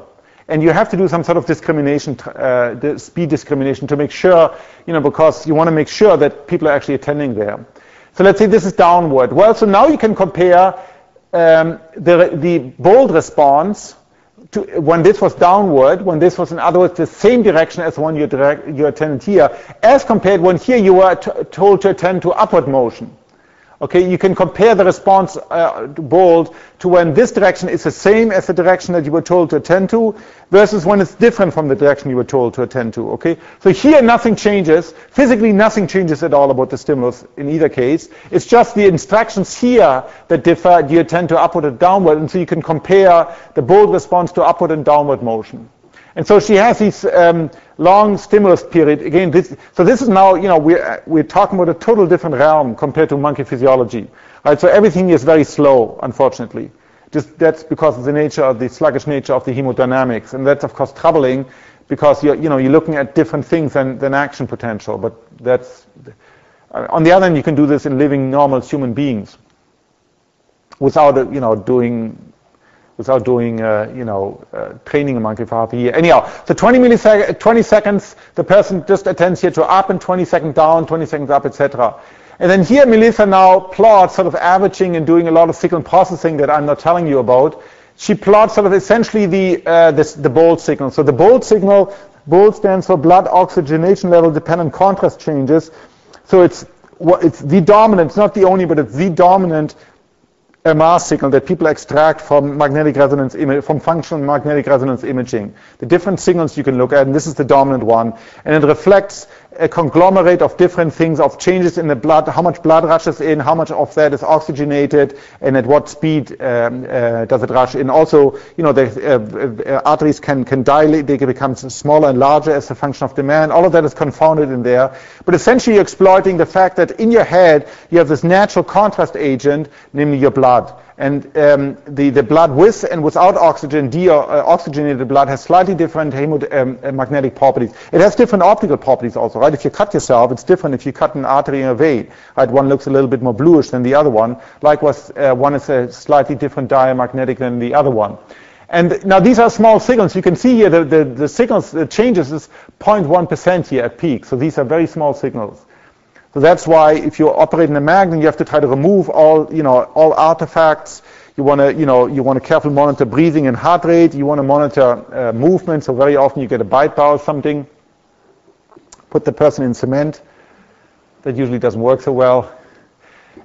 And you have to do some sort of discrimination, uh, speed discrimination, to make sure, you know, because you want to make sure that people are actually attending there. So let's say this is downward. Well, so now you can compare um, the, the BOLD response to when this was downward, when this was, in other words, the same direction as the one you, direct, you attended here, as compared when here you were t told to attend to upward motion. Okay, you can compare the response uh, to BOLD to when this direction is the same as the direction that you were told to attend to, versus when it's different from the direction you were told to attend to. Okay, so here nothing changes. Physically nothing changes at all about the stimulus in either case. It's just the instructions here that differ. Do you attend to upward or downward? And so you can compare the BOLD response to upward and downward motion. And so she has these um, long stimulus period. Again, this, so this is now, you know, we're, we're talking about a total different realm compared to monkey physiology. Right? So everything is very slow, unfortunately. Just that's because of the nature of the sluggish nature of the hemodynamics. And that's, of course, troubling because, you're, you know, you're looking at different things than, than action potential. But that's, on the other hand, you can do this in living, normal human beings without, you know, doing... without doing, uh, you know, uh, training a monkey for half a year. Anyhow, so twenty milliseconds, twenty seconds, the person just attends here to up, and twenty seconds down, twenty seconds up, et cetera. And then here Melissa now plots sort of averaging and doing a lot of signal processing that I'm not telling you about. She plots sort of essentially the, uh, this, the BOLD signal. So the BOLD signal, BOLD stands for blood oxygenation level dependent contrast changes. So it's, it's the dominant, it's not the only, but it's the dominant M R signal that people extract from magnetic resonance image, from functional magnetic resonance imaging. The different signals you can look at, and this is the dominant one, and it reflects a conglomerate of different things, of changes in the blood, how much blood rushes in, how much of that is oxygenated, and at what speed um, uh, does it rush in. Also, you know, the uh, uh, arteries can, can dilate, they can become smaller and larger as a function of demand. All of that is confounded in there. But essentially you're exploiting the fact that in your head you have this natural contrast agent, namely your blood. And um, the, the blood with and without oxygen, de uh, oxygenated blood, has slightly different hemodynamic um, properties. It has different optical properties also, right? If you cut yourself, it's different if you cut an artery or a vein. Right? One looks a little bit more bluish than the other one. Likewise, uh, one is a slightly different diamagnetic than the other one. And now these are small signals. You can see here the, the, the signals, the changes is zero point one percent here at peak. So these are very small signals. So that's why if you operate in a magnet, you have to try to remove all, you know, all artifacts. You want to, you know, you want to carefully monitor breathing and heart rate. You want to monitor uh, movement. So very often you get a bite bar or something. Put the person in cement. That usually doesn't work so well.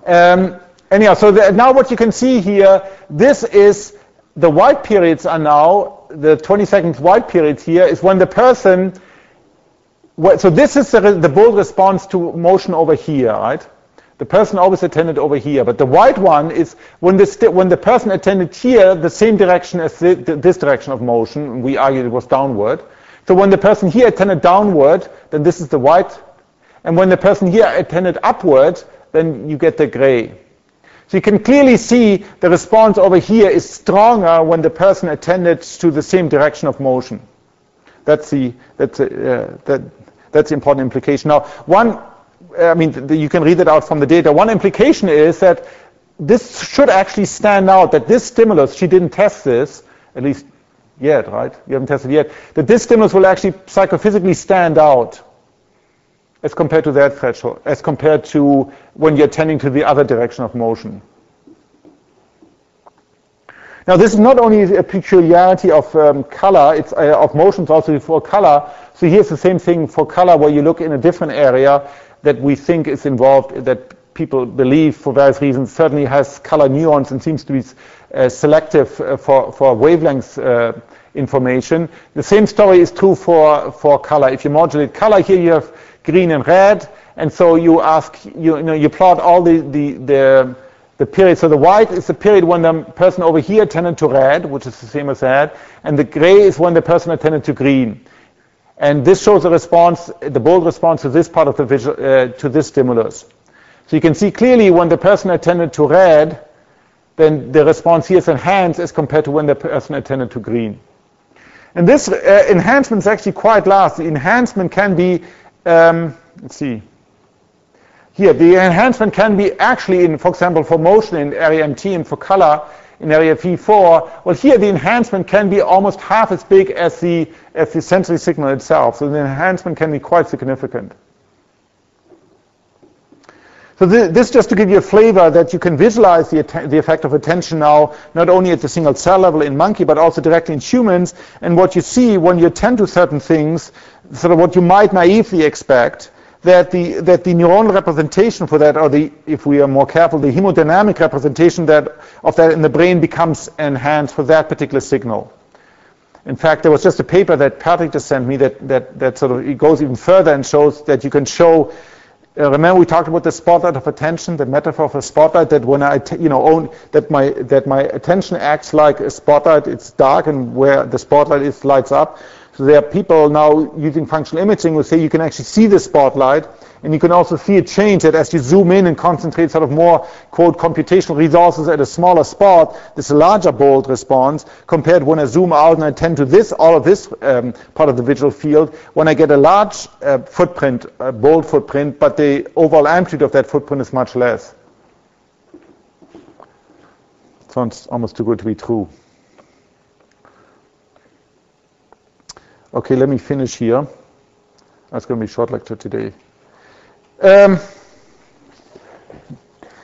Um, anyhow, so the, now what you can see here, this is the white periods are now, the twenty second white periods here is when the person. So this is the, the BOLD response to motion over here, right? The person always attended over here, but the white one is when the, when the person attended here, the same direction as the, this direction of motion, we argued it was downward. So when the person here attended downward, then this is the white, and when the person here attended upward, then you get the gray. So you can clearly see the response over here is stronger when the person attended to the same direction of motion. That's the, that's a, uh, that, That's the important implication. Now, one, I mean, the, you can read it out from the data. One implication is that this should actually stand out, that this stimulus, she didn't test this, at least yet, right? You haven't tested yet. That this stimulus will actually psychophysically stand out as compared to that threshold, as compared to when you're tending to the other direction of motion. Now, this is not only a peculiarity of um, color, it's uh, of motions also for color. So here's the same thing for color, where you look in a different area that we think is involved, that people believe for various reasons certainly has color nuance and seems to be uh, selective uh, for, for wavelength uh, information. The same story is true for, for color. If you modulate color, here you have green and red, and so you ask, you, you know, you plot all the, the, the The period. So the white is the period when the person over here tended to red, which is the same as that, and the gray is when the person attended to green. And this shows the response, the bold response to this part of the visual, uh, to this stimulus. So you can see clearly when the person attended to red, then the response here is enhanced as compared to when the person attended to green. And this uh, enhancement is actually quite large. The enhancement can be, um, let's see. Here, the enhancement can be actually, in, for example, for motion in area M T and for color in area V four. Well, here the enhancement can be almost half as big as the, as the sensory signal itself. So the enhancement can be quite significant. So th this just to give you a flavor that you can visualize the, the effect of attention now, not only at the single cell level in monkey, but also directly in humans. And what you see when you attend to certain things, sort of what you might naively expect, that the that the neuronal representation for that, or the, if we are more careful, the hemodynamic representation that of that in the brain becomes enhanced for that particular signal. In fact, there was just a paper that Patrick just sent me that that that sort of it goes even further and shows that you can show. Uh, remember, we talked about the spotlight of attention, the metaphor for a spotlight. That when I you know own that my that my attention acts like a spotlight. It's dark, and where the spotlight is lights up. So there are people now using functional imaging who say you can actually see the spotlight, and you can also see a change that as you zoom in and concentrate sort of more, quote, computational resources at a smaller spot, there's a larger bold response compared when I zoom out and I tend to this, all of this um, part of the visual field, when I get a large uh, footprint, a bold footprint, but the overall amplitude of that footprint is much less. Sounds almost too good to be true. Okay, let me finish here. That's going to be a short lecture today. Um,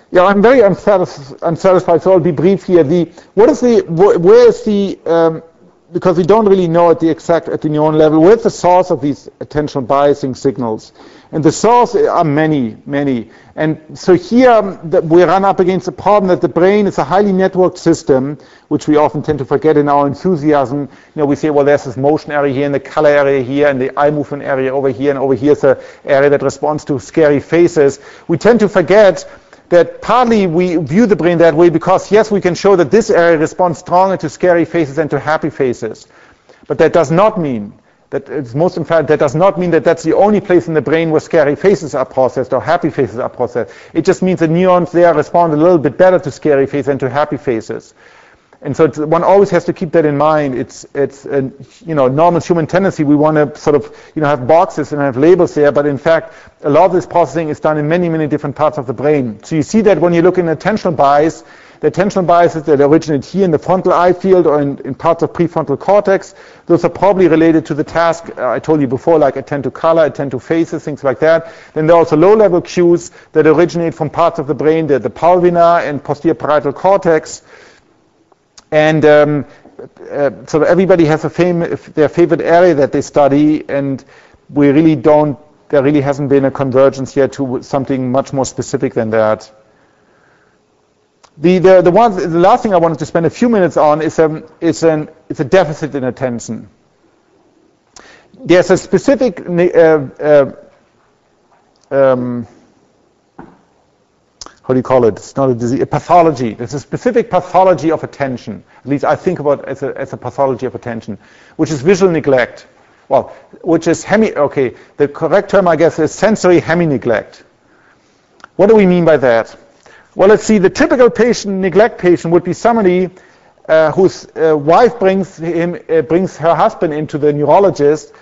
yeah, I'm very unsatisf unsatisfied, so I'll be brief here. The what is the wh where is the um, because we don't really know at the exact at the neuron level where's the source of these attentional biasing signals, and the source are many, many. And so here um, the, we run up against the problem that the brain is a highly networked system, which we often tend to forget in our enthusiasm. You know, we say, well, there's this motion area here, and the color area here, and the eye movement area over here, and over here is the area that responds to scary faces. We tend to forget that partly we view the brain that way because, yes, we can show that this area responds stronger to scary faces than to happy faces. But that does not mean That it's most in fact, that does not mean that that's the only place in the brain where scary faces are processed or happy faces are processed. It just means the neurons there respond a little bit better to scary faces than to happy faces. And so it's, one always has to keep that in mind. It's, it's a you know, normal human tendency. We want to sort of you know, have boxes and have labels there, but in fact, a lot of this processing is done in many, many different parts of the brain. So you see that when you look in attentional bias, the attentional biases that originate here in the frontal eye field or in, in parts of prefrontal cortex, those are probably related to the task uh, I told you before, like attend to color, attend to faces, things like that. Then there are also low-level cues that originate from parts of the brain, the, the pulvinar and posterior parietal cortex. And um, uh, so everybody has a fam- their favorite area that they study, and we really don't, there really hasn't been a convergence yet to something much more specific than that. The the the, one, the last thing I wanted to spend a few minutes on is um is an it's a deficit in attention. There's a specific uh, uh, um, how do you call it? It's not a disease, a pathology. There's a specific pathology of attention. At least I think about it as a as a pathology of attention, which is visual neglect. Well, which is hemi. Okay, the correct term I guess is sensory hemi-neglect. What do we mean by that? Well, let's see, the typical patient, neglect patient, would be somebody uh, whose uh, wife brings him, uh, brings her husband into the neurologist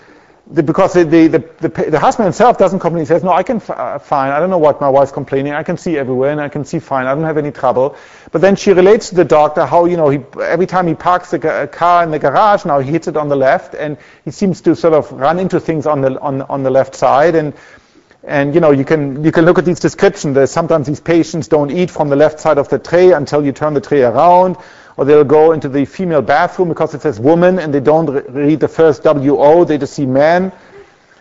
the, because the, the, the, the, the husband himself doesn't complain. He says, no, I can uh, fine. I don't know what my wife's complaining. I can see everywhere and I can see fine. I don't have any trouble. But then she relates to the doctor how, you know, he, every time he parks the car in the garage, now he hits it on the left and he seems to sort of run into things on the, on, on the left side. And And you know, you can you can look at these descriptions. There's sometimes these patients don't eat from the left side of the tray until you turn the tray around, or they'll go into the female bathroom because it says woman and they don't re read the first W O, they just see man.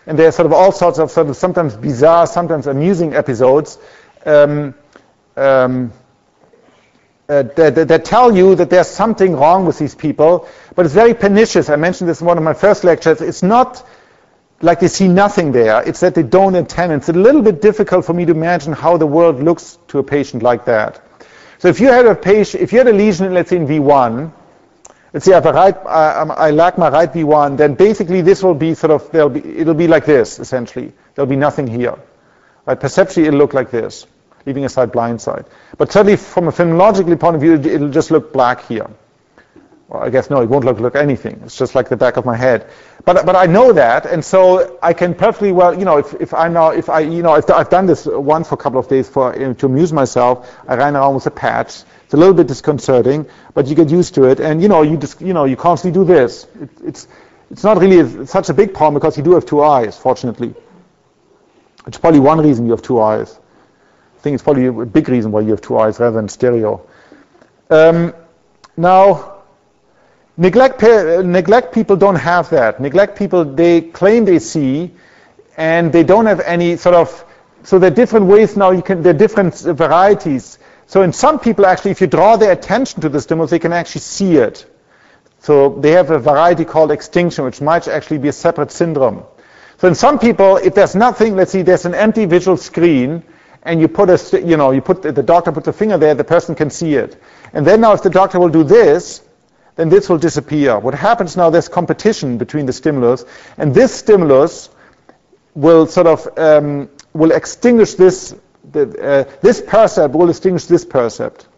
And there's sort of all sorts of sort of sometimes bizarre, sometimes amusing episodes um, um, uh, that, that, that tell you that there's something wrong with these people. But it's very pernicious. I mentioned this in one of my first lectures. It's not like they see nothing there, it's that they don't attend. It's a little bit difficult for me to imagine how the world looks to a patient like that. So if you had a patient, if you had a lesion, let's say in V one, let's say I have a right, uh, I lack my right V one, then basically this will be sort of, there'll be, it'll be like this essentially. There'll be nothing here. Right? Perceptually it'll look like this, leaving aside blind side. But certainly from a phenomenological point of view, it'll just look black here. Well, I guess no, it won't look like anything. It's just like the back of my head. But but I know that, and so I can perfectly well, you know, if if I now if I you know if I've done this once for a couple of days for you know, to amuse myself, I ran around with a patch. It's a little bit disconcerting, but you get used to it, and you know you just you know you constantly do this. It, it's it's not really a, such a big problem because you do have two eyes, fortunately. It's probably one reason you have two eyes. I think it's probably a big reason why you have two eyes rather than stereo. Um, now. Neglect, neglect people don't have that. Neglect people, they claim they see, and they don't have any sort of, so there are different ways now, you can, there are different varieties. So in some people actually, if you draw their attention to the stimulus, they can actually see it. So they have a variety called extinction, which might actually be a separate syndrome. So in some people, if there's nothing, let's see, there's an empty visual screen, and you put a, you know, you put, the doctor puts a finger there, the person can see it. And then now if the doctor will do this, then this will disappear. What happens now, there's competition between the stimulus, and this stimulus will sort of, um, will extinguish this, the, uh, this percept will extinguish this percept.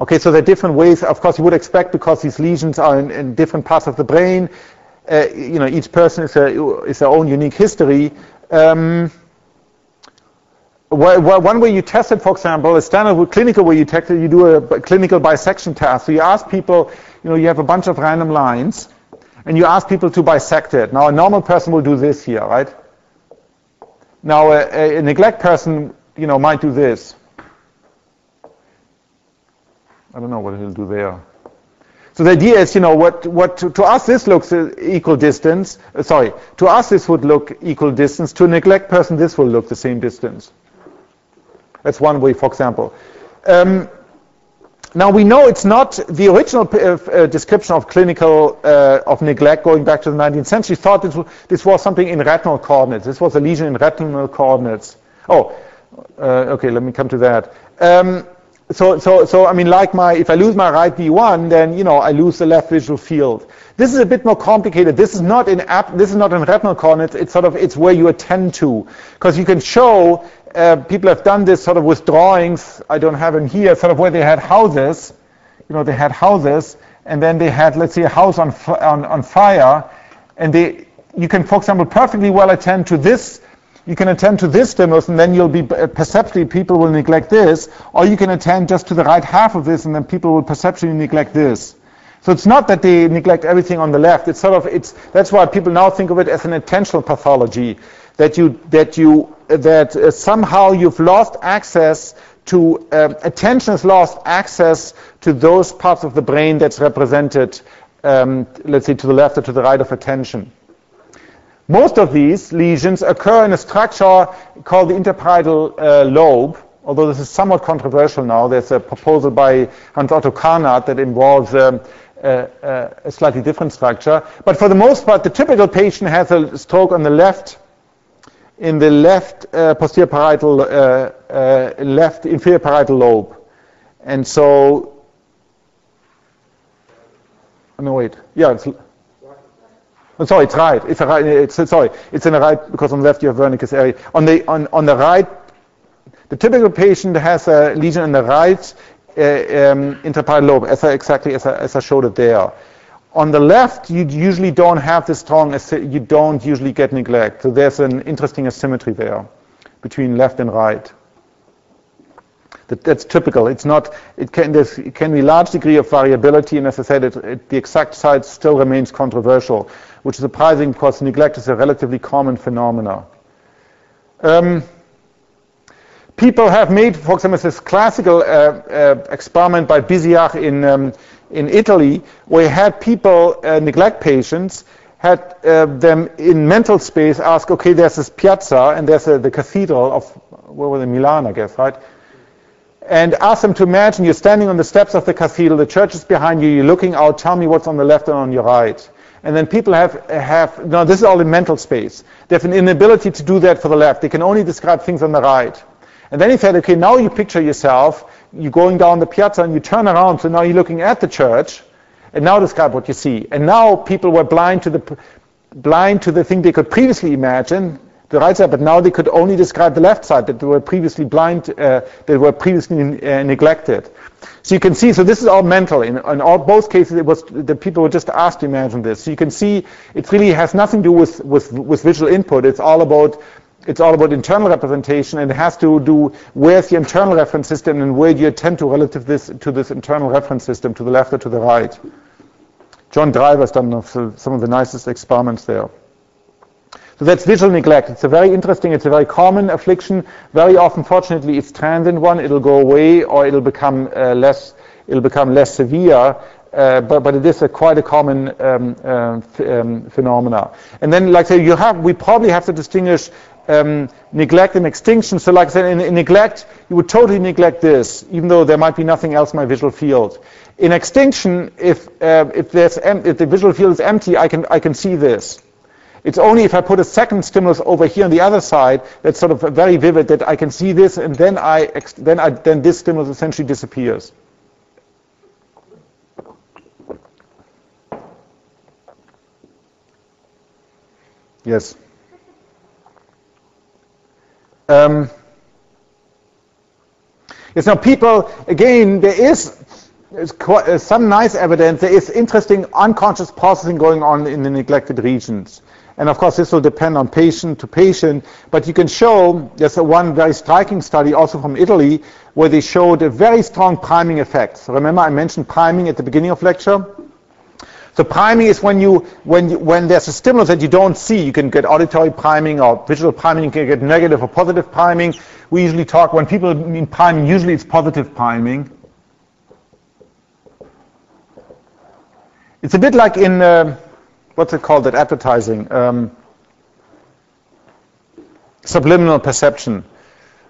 Okay, so there are different ways, of course you would expect, because these lesions are in, in different parts of the brain, uh, you know, each person is, a, is their own unique history. Um, One way you test it, for example, a standard clinical way you test it, you do a clinical bisection task. So you ask people, you know, you have a bunch of random lines, and you ask people to bisect it. Now, a normal person will do this here, right? Now, a, a neglect person, you know, might do this. I don't know what he'll do there. So the idea is, you know, what, what to, to us this looks equal distance. Uh, sorry, to us this would look equal distance. To a neglect person, this will look the same distance. That's one way, for example. Um, now we know it's not the original uh, description of clinical uh, of neglect going back to the nineteenth century. Thought this was, this was something in retinal coordinates. This was a lesion in retinal coordinates. Oh, uh, okay. Let me come to that. Um, so, so, so I mean, like my, if I lose my right V one, then you know I lose the left visual field. This is a bit more complicated. This is not in ap this is not in retinal coordinates. It's sort of it's where you attend to, because you can show. Uh, people have done this sort of with drawings, I don't have them here, sort of where they had houses, you know, they had houses, and then they had, let's say, a house on, on, on fire, and they, you can, for example, perfectly well attend to this, you can attend to this stimulus, and then you'll be, uh, perceptually, people will neglect this, or you can attend just to the right half of this, and then people will perceptually neglect this. So it's not that they neglect everything on the left, it's sort of, it's, that's why people now think of it as an attentional pathology, that you, that you, that uh, somehow you've lost access to, uh, attention has lost access to those parts of the brain that's represented, um, let's say, to the left or to the right of attention. Most of these lesions occur in a structure called the interparietal uh, lobe, although this is somewhat controversial now. There's a proposal by Hans-Otto Karnath that involves um, uh, a slightly different structure. But for the most part, the typical patient has a stroke on the left, in the left uh, posterior parietal, uh, uh, left inferior parietal lobe. And so, no wait, yeah, it's, I'm sorry, it's right, it's, a right it's, sorry, it's in the right, because on the left you have Wernicke's area. On the, on, on the right, the typical patient has a lesion in the right uh, um, interparietal lobe, as I, exactly as I, as I showed it there. On the left, you usually don't have this strong, you don't usually get neglect. So there's an interesting asymmetry there between left and right. That, that's typical. It's not, it can, it can be a large degree of variability, and as I said, it, it, the exact side still remains controversial, which is surprising because neglect is a relatively common phenomena. Um, people have made, for example, this classical uh, uh, experiment by Bisiach in um, in Italy, where he had people, uh, neglect patients, had uh, them in mental space ask, okay, there's this piazza, and there's a, the cathedral of, where was it, Milan, I guess, right? And ask them to imagine you're standing on the steps of the cathedral, the church is behind you, you're looking out, tell me what's on the left and on your right. And then people have, have no, this is all in mental space. They have an inability to do that for the left. They can only describe things on the right. And then he said, okay, now you picture yourself, you're going down the piazza and you turn around, so now you're looking at the church, and now describe what you see. And now people were blind to the blind to the thing they could previously imagine, the right side, but now they could only describe the left side that they were previously blind, uh, that were previously uh, neglected. So you can see, so this is all mental. In, in all both cases, it was the people were just asked to imagine this. So you can see, it really has nothing to do with with with visual input. It's all about It's all about internal representation, and it has to do where's the internal reference system and where do you attend to relative this to this internal reference system, to the left or to the right. John Driver's done some of the nicest experiments there. So that's visual neglect. It's a very interesting, it's a very common affliction. Very often, fortunately, it's transient one. It'll go away or it'll become uh, less. It'll become less severe. Uh, but, but it is a quite a common um, uh, f um, phenomena. And then, like I say, you have we probably have to distinguish um, neglect and extinction. So, like I said, in, in neglect, you would totally neglect this, even though there might be nothing else in my visual field. In extinction, if uh, if there's em if the visual field is empty, I can I can see this. It's only if I put a second stimulus over here on the other side that's sort of very vivid that I can see this, and then I ex then I then this stimulus essentially disappears. Yes. Um, yes. Now, people again. There is quite, uh, some nice evidence. There is interesting unconscious processing going on in the neglected regions, and of course, this will depend on patient to patient. But you can show there's a one very striking study, also from Italy, where they showed a very strong priming effect. So remember, I mentioned priming at the beginning of lecture. So priming is when you when you, when there's a stimulus that you don't see. You can get auditory priming or visual priming. You can get negative or positive priming. We usually talk when people mean priming. Usually it's positive priming. It's a bit like in uh, what's it called? That advertising um, subliminal perception.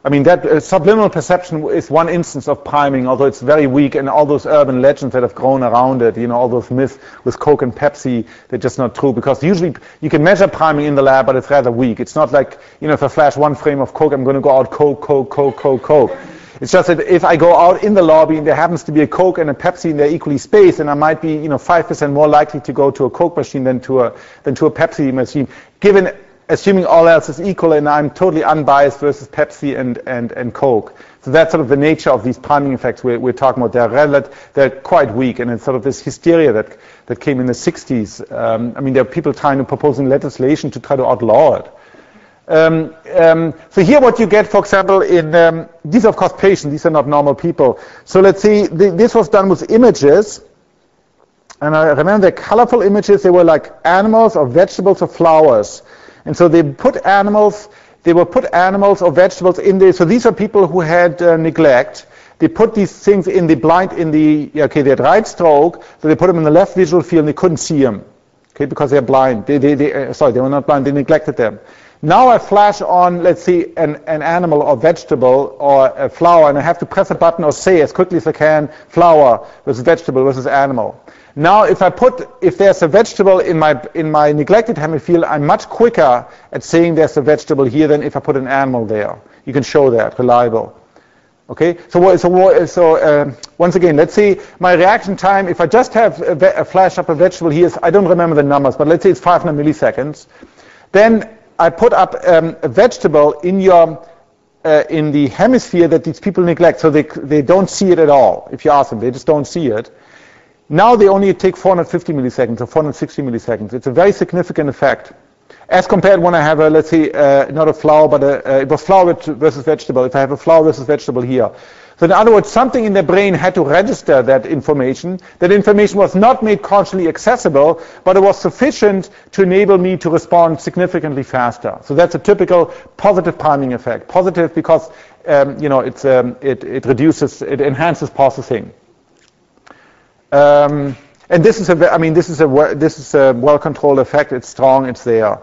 I mean, that uh, subliminal perception is one instance of priming, although it's very weak, and all those urban legends that have grown around it, you know, all those myths with Coke and Pepsi, they're just not true, because usually you can measure priming in the lab, but it's rather weak. It's not like, you know, if I flash one frame of Coke, I'm going to go out Coke, Coke, Coke, Coke, Coke. It's just that if I go out in the lobby and there happens to be a Coke and a Pepsi and they're equally spaced, and I might be, you know, five percent more likely to go to a Coke machine than to a, than to a Pepsi machine, given... assuming all else is equal and I'm totally unbiased versus Pepsi and, and, and Coke. So that's sort of the nature of these priming effects we're, we're talking about. They're, relative, they're quite weak, and it's sort of this hysteria that, that came in the sixties. Um, I mean, there are people trying to propose legislation to try to outlaw it. Um, um, so here what you get, for example, in um, these are of course patients, these are not normal people. So let's see, th this was done with images. And I remember the colorful images, they were like animals or vegetables or flowers. And so they put animals, they will put animals or vegetables in there. So these are people who had uh, neglect. They put these things in the blind, in the, okay, they had right stroke, so they put them in the left visual field and they couldn't see them, okay, because they're blind. They, they, they, uh, sorry, they were not blind, they neglected them. Now I flash on, let's see, an, an animal or vegetable or a flower, and I have to press a button or say as quickly as I can, flower versus vegetable versus animal. Now, if I put, if there's a vegetable in my in my neglected hemifield, I'm much quicker at saying there's a vegetable here than if I put an animal there. You can show that, reliable. Okay. So so so uh, once again, let's see my reaction time. If I just have a, a flash up a vegetable here, is, I don't remember the numbers, but let's say it's five hundred milliseconds. Then I put up um, a vegetable in your uh, in the hemisphere that these people neglect, so they they don't see it at all. If you ask them, they just don't see it. Now they only take four hundred fifty milliseconds or four hundred sixty milliseconds. It's a very significant effect. As compared when I have a, let's see, uh, not a flower, but a, uh, it was flower versus vegetable. If I have a flower versus vegetable here. So in other words, something in their brain had to register that information. That information was not made consciously accessible, but it was sufficient to enable me to respond significantly faster. So that's a typical positive priming effect. Positive because um, you know, it's, um, it, it reduces, it enhances processing. Um, and this is a, I mean, this is a, this is a well-controlled effect. It's strong. It's there.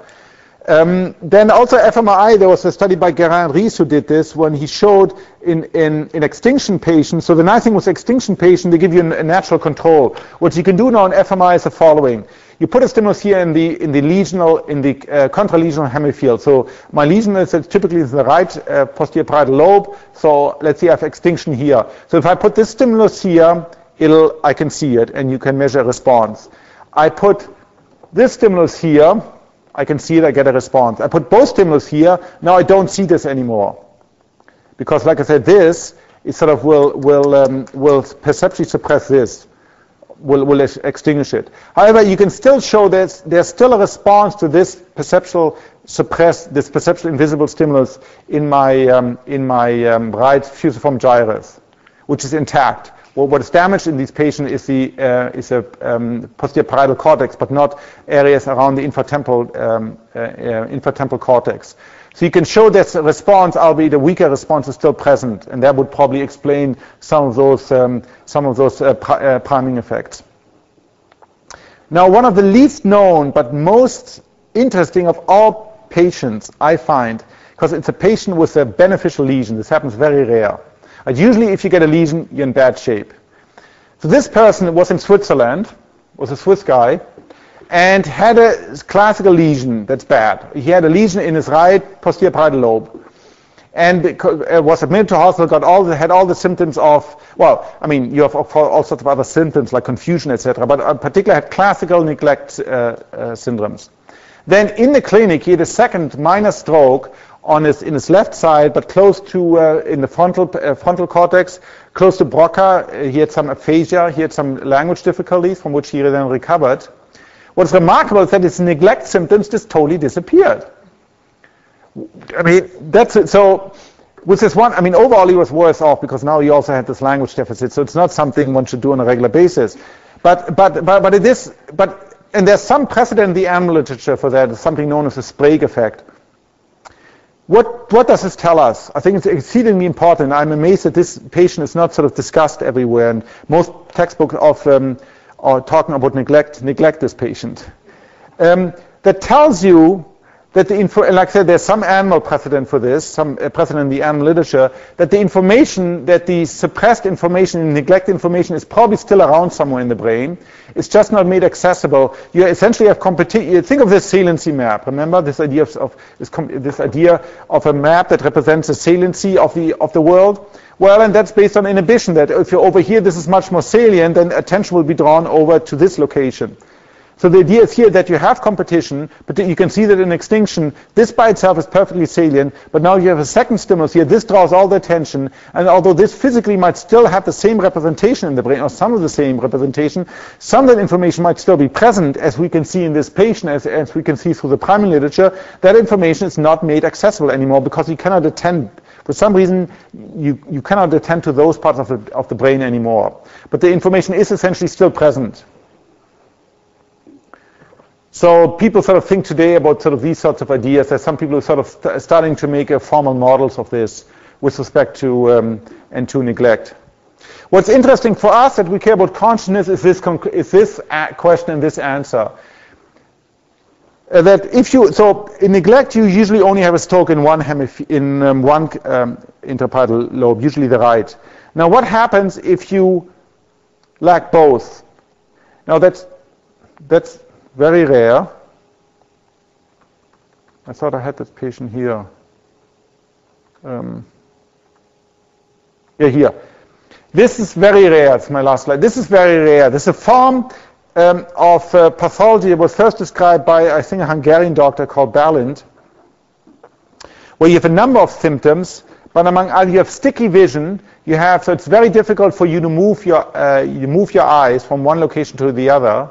Um, then also fMRI, there was a study by Guerin Ries who did this when he showed in, in, in extinction patients. So the nice thing with extinction patients, they give you an, a natural control. What you can do now in fMRI is the following. You put a stimulus here in the in the lesional, in the uh, contralesional hemifield. So my lesion is typically in the right uh, posterior parietal lobe. So let's say I have extinction here. So if I put this stimulus here, it'll, I can see it and you can measure a response. I put this stimulus here. I can see it, I get a response. I put both stimulus here, now I don't see this anymore. Because like I said, this is sort of will, will, um, will perceptually suppress this, will, will extinguish it. However, you can still show that there's still a response to this perceptual suppressed, this perceptual invisible stimulus in my, um, in my um, right fusiform gyrus, which is intact. Well, what is damaged in these patients is the uh, is a um, posterior parietal cortex, but not areas around the infratemporal um, uh, uh, infratemporal cortex. So you can show that a response, albeit a weaker response, is still present, and that would probably explain some of those um, some of those uh, pri uh, priming effects. Now, one of the least known but most interesting of all patients, I find, because it's a patient with a beneficial lesion. This happens very rare. And usually if you get a lesion, you're in bad shape. So this person was in Switzerland, was a Swiss guy, and had a classical lesion that's bad. He had a lesion in his right posterior parietal lobe and was admitted to hospital, got all the, had all the symptoms of, well, I mean, you have all sorts of other symptoms like confusion, et cetera, but in particular had classical neglect uh, uh, syndromes. Then in the clinic, he had a second minor stroke on his, in his left side, but close to, uh, in the frontal, uh, frontal cortex, close to Broca. Uh, he had some aphasia, he had some language difficulties from which he then recovered. What's remarkable is that his neglect symptoms just totally disappeared. I mean, that's it. So, with this one, I mean, overall he was worse off because now he also had this language deficit, so it's not something one should do on a regular basis. But, but, but, but it is, but, and there's some precedent in the animal literature for that, it's something known as the Sprague effect. What, what does this tell us? I think it's exceedingly important. I'm amazed that this patient is not sort of discussed everywhere, and most textbooks of, um, are talking about neglect, neglect this patient. Um, that tells you that the info, like I said, there's some animal precedent for this, some precedent in the animal literature, that the information, that the suppressed information and neglect information is probably still around somewhere in the brain. It's just not made accessible. You essentially have competition. Think of this saliency map. Remember this idea of, of this, this idea of a map that represents the saliency of the of the world. Well, and that's based on inhibition. That if you're over here, this is much more salient, then attention will be drawn over to this location. So the idea is here that you have competition, but you can see that in extinction, this by itself is perfectly salient, but now you have a second stimulus here, this draws all the attention, and although this physically might still have the same representation in the brain, or some of the same representation, some of that information might still be present, as we can see in this patient, as, as we can see through the priming literature, that information is not made accessible anymore because you cannot attend, for some reason, you, you cannot attend to those parts of the, of the brain anymore. But the information is essentially still present. So people sort of think today about sort of these sorts of ideas. There's some people who are sort of st starting to make uh, formal models of this with respect to um, and to neglect. What's interesting for us that we care about consciousness is this is this question and this answer. Uh, that if you so in neglect you usually only have a stroke in one hemif in um, one um, interparietal lobe, usually the right. Now what happens if you lack both? Now that's that's very rare. I thought I had this patient here. Um, yeah, here. This is very rare. It's my last slide. This is very rare. This is a form um, of uh, pathology. It was first described by, I think, a Hungarian doctor called Berlind, where you have a number of symptoms, but among others, you have sticky vision, you have, so it's very difficult for you to move your, uh, you move your eyes from one location to the other,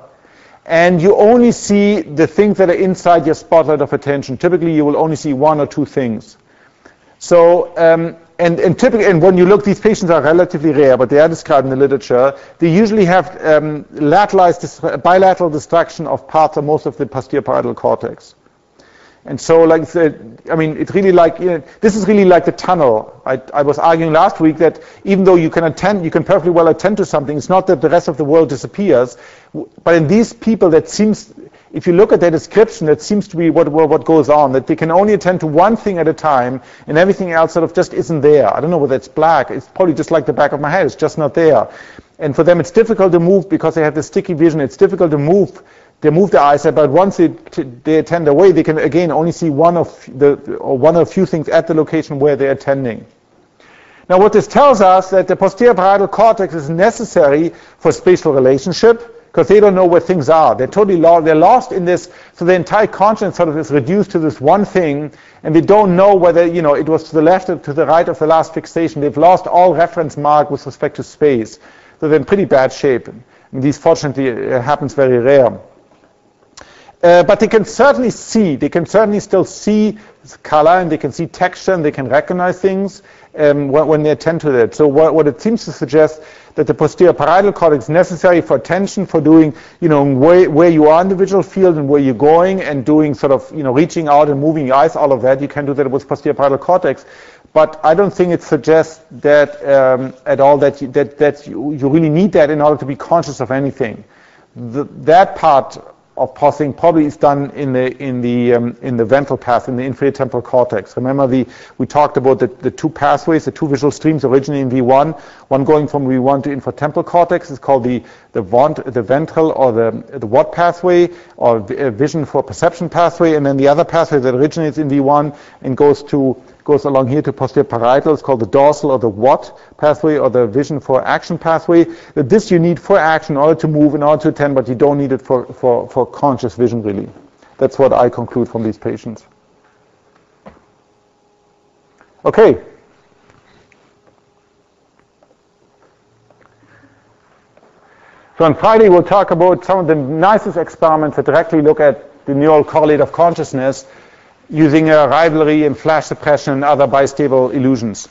and you only see the things that are inside your spotlight of attention. Typically, you will only see one or two things. So, um, and, and typically, and when you look, these patients are relatively rare, but they are described in the literature. They usually have um, lateralized, bilateral destruction of parts or most of the posterior parietal cortex. And so, like I said, I mean, it's really like, you know, this is really like the tunnel. I, I was arguing last week that even though you can attend, you can perfectly well attend to something, it's not that the rest of the world disappears. But in these people, that seems, if you look at their description, that seems to be what, what goes on, that they can only attend to one thing at a time, and everything else sort of just isn't there. I don't know whether it's black. It's probably just like the back of my head. It's just not there. And for them, it's difficult to move because they have this sticky vision. It's difficult to move. They move their eyesight, but once they, t they attend away, they can again only see one of the or one or a few things at the location where they're attending. Now, what this tells us is that the posterior parietal cortex is necessary for spatial relationship because they don't know where things are. They're totally lost. They're lost in this, so the entire consciousness sort of is reduced to this one thing, and they don't know whether you know it was to the left or to the right of the last fixation. They've lost all reference mark with respect to space, so they're in pretty bad shape. And these, fortunately, happens very rare. Uh, but they can certainly see, they can certainly still see color, and they can see texture, and they can recognize things um, when, when they attend to that. So what, what it seems to suggest that the posterior parietal cortex is necessary for attention, for doing, you know, where, where you are in the visual field and where you're going, and doing sort of, you know, reaching out and moving your eyes, all of that. You can do that with posterior parietal cortex. But I don't think it suggests that um, at all that, you, that, that you, you really need that in order to be conscious of anything. The, that part of processing probably is done in the in the um, in the ventral path, in the inferior temporal cortex. Remember, the we talked about the, the two pathways, the two visual streams originally in V one. One going from V one to infratemporal cortex is called the the vont, the ventral or the the what pathway, or vision for perception pathway, and then the other pathway that originates in V one and goes to goes along here to posterior parietal is called the dorsal or the what pathway, or the vision for action pathway. This you need for action in order to move, in order to attend, but you don't need it for, for, for conscious vision, really. That's what I conclude from these patients. Okay. So on Friday we'll talk about some of the nicest experiments that directly look at the neural correlate of consciousness using a rivalry and flash suppression and other bistable illusions.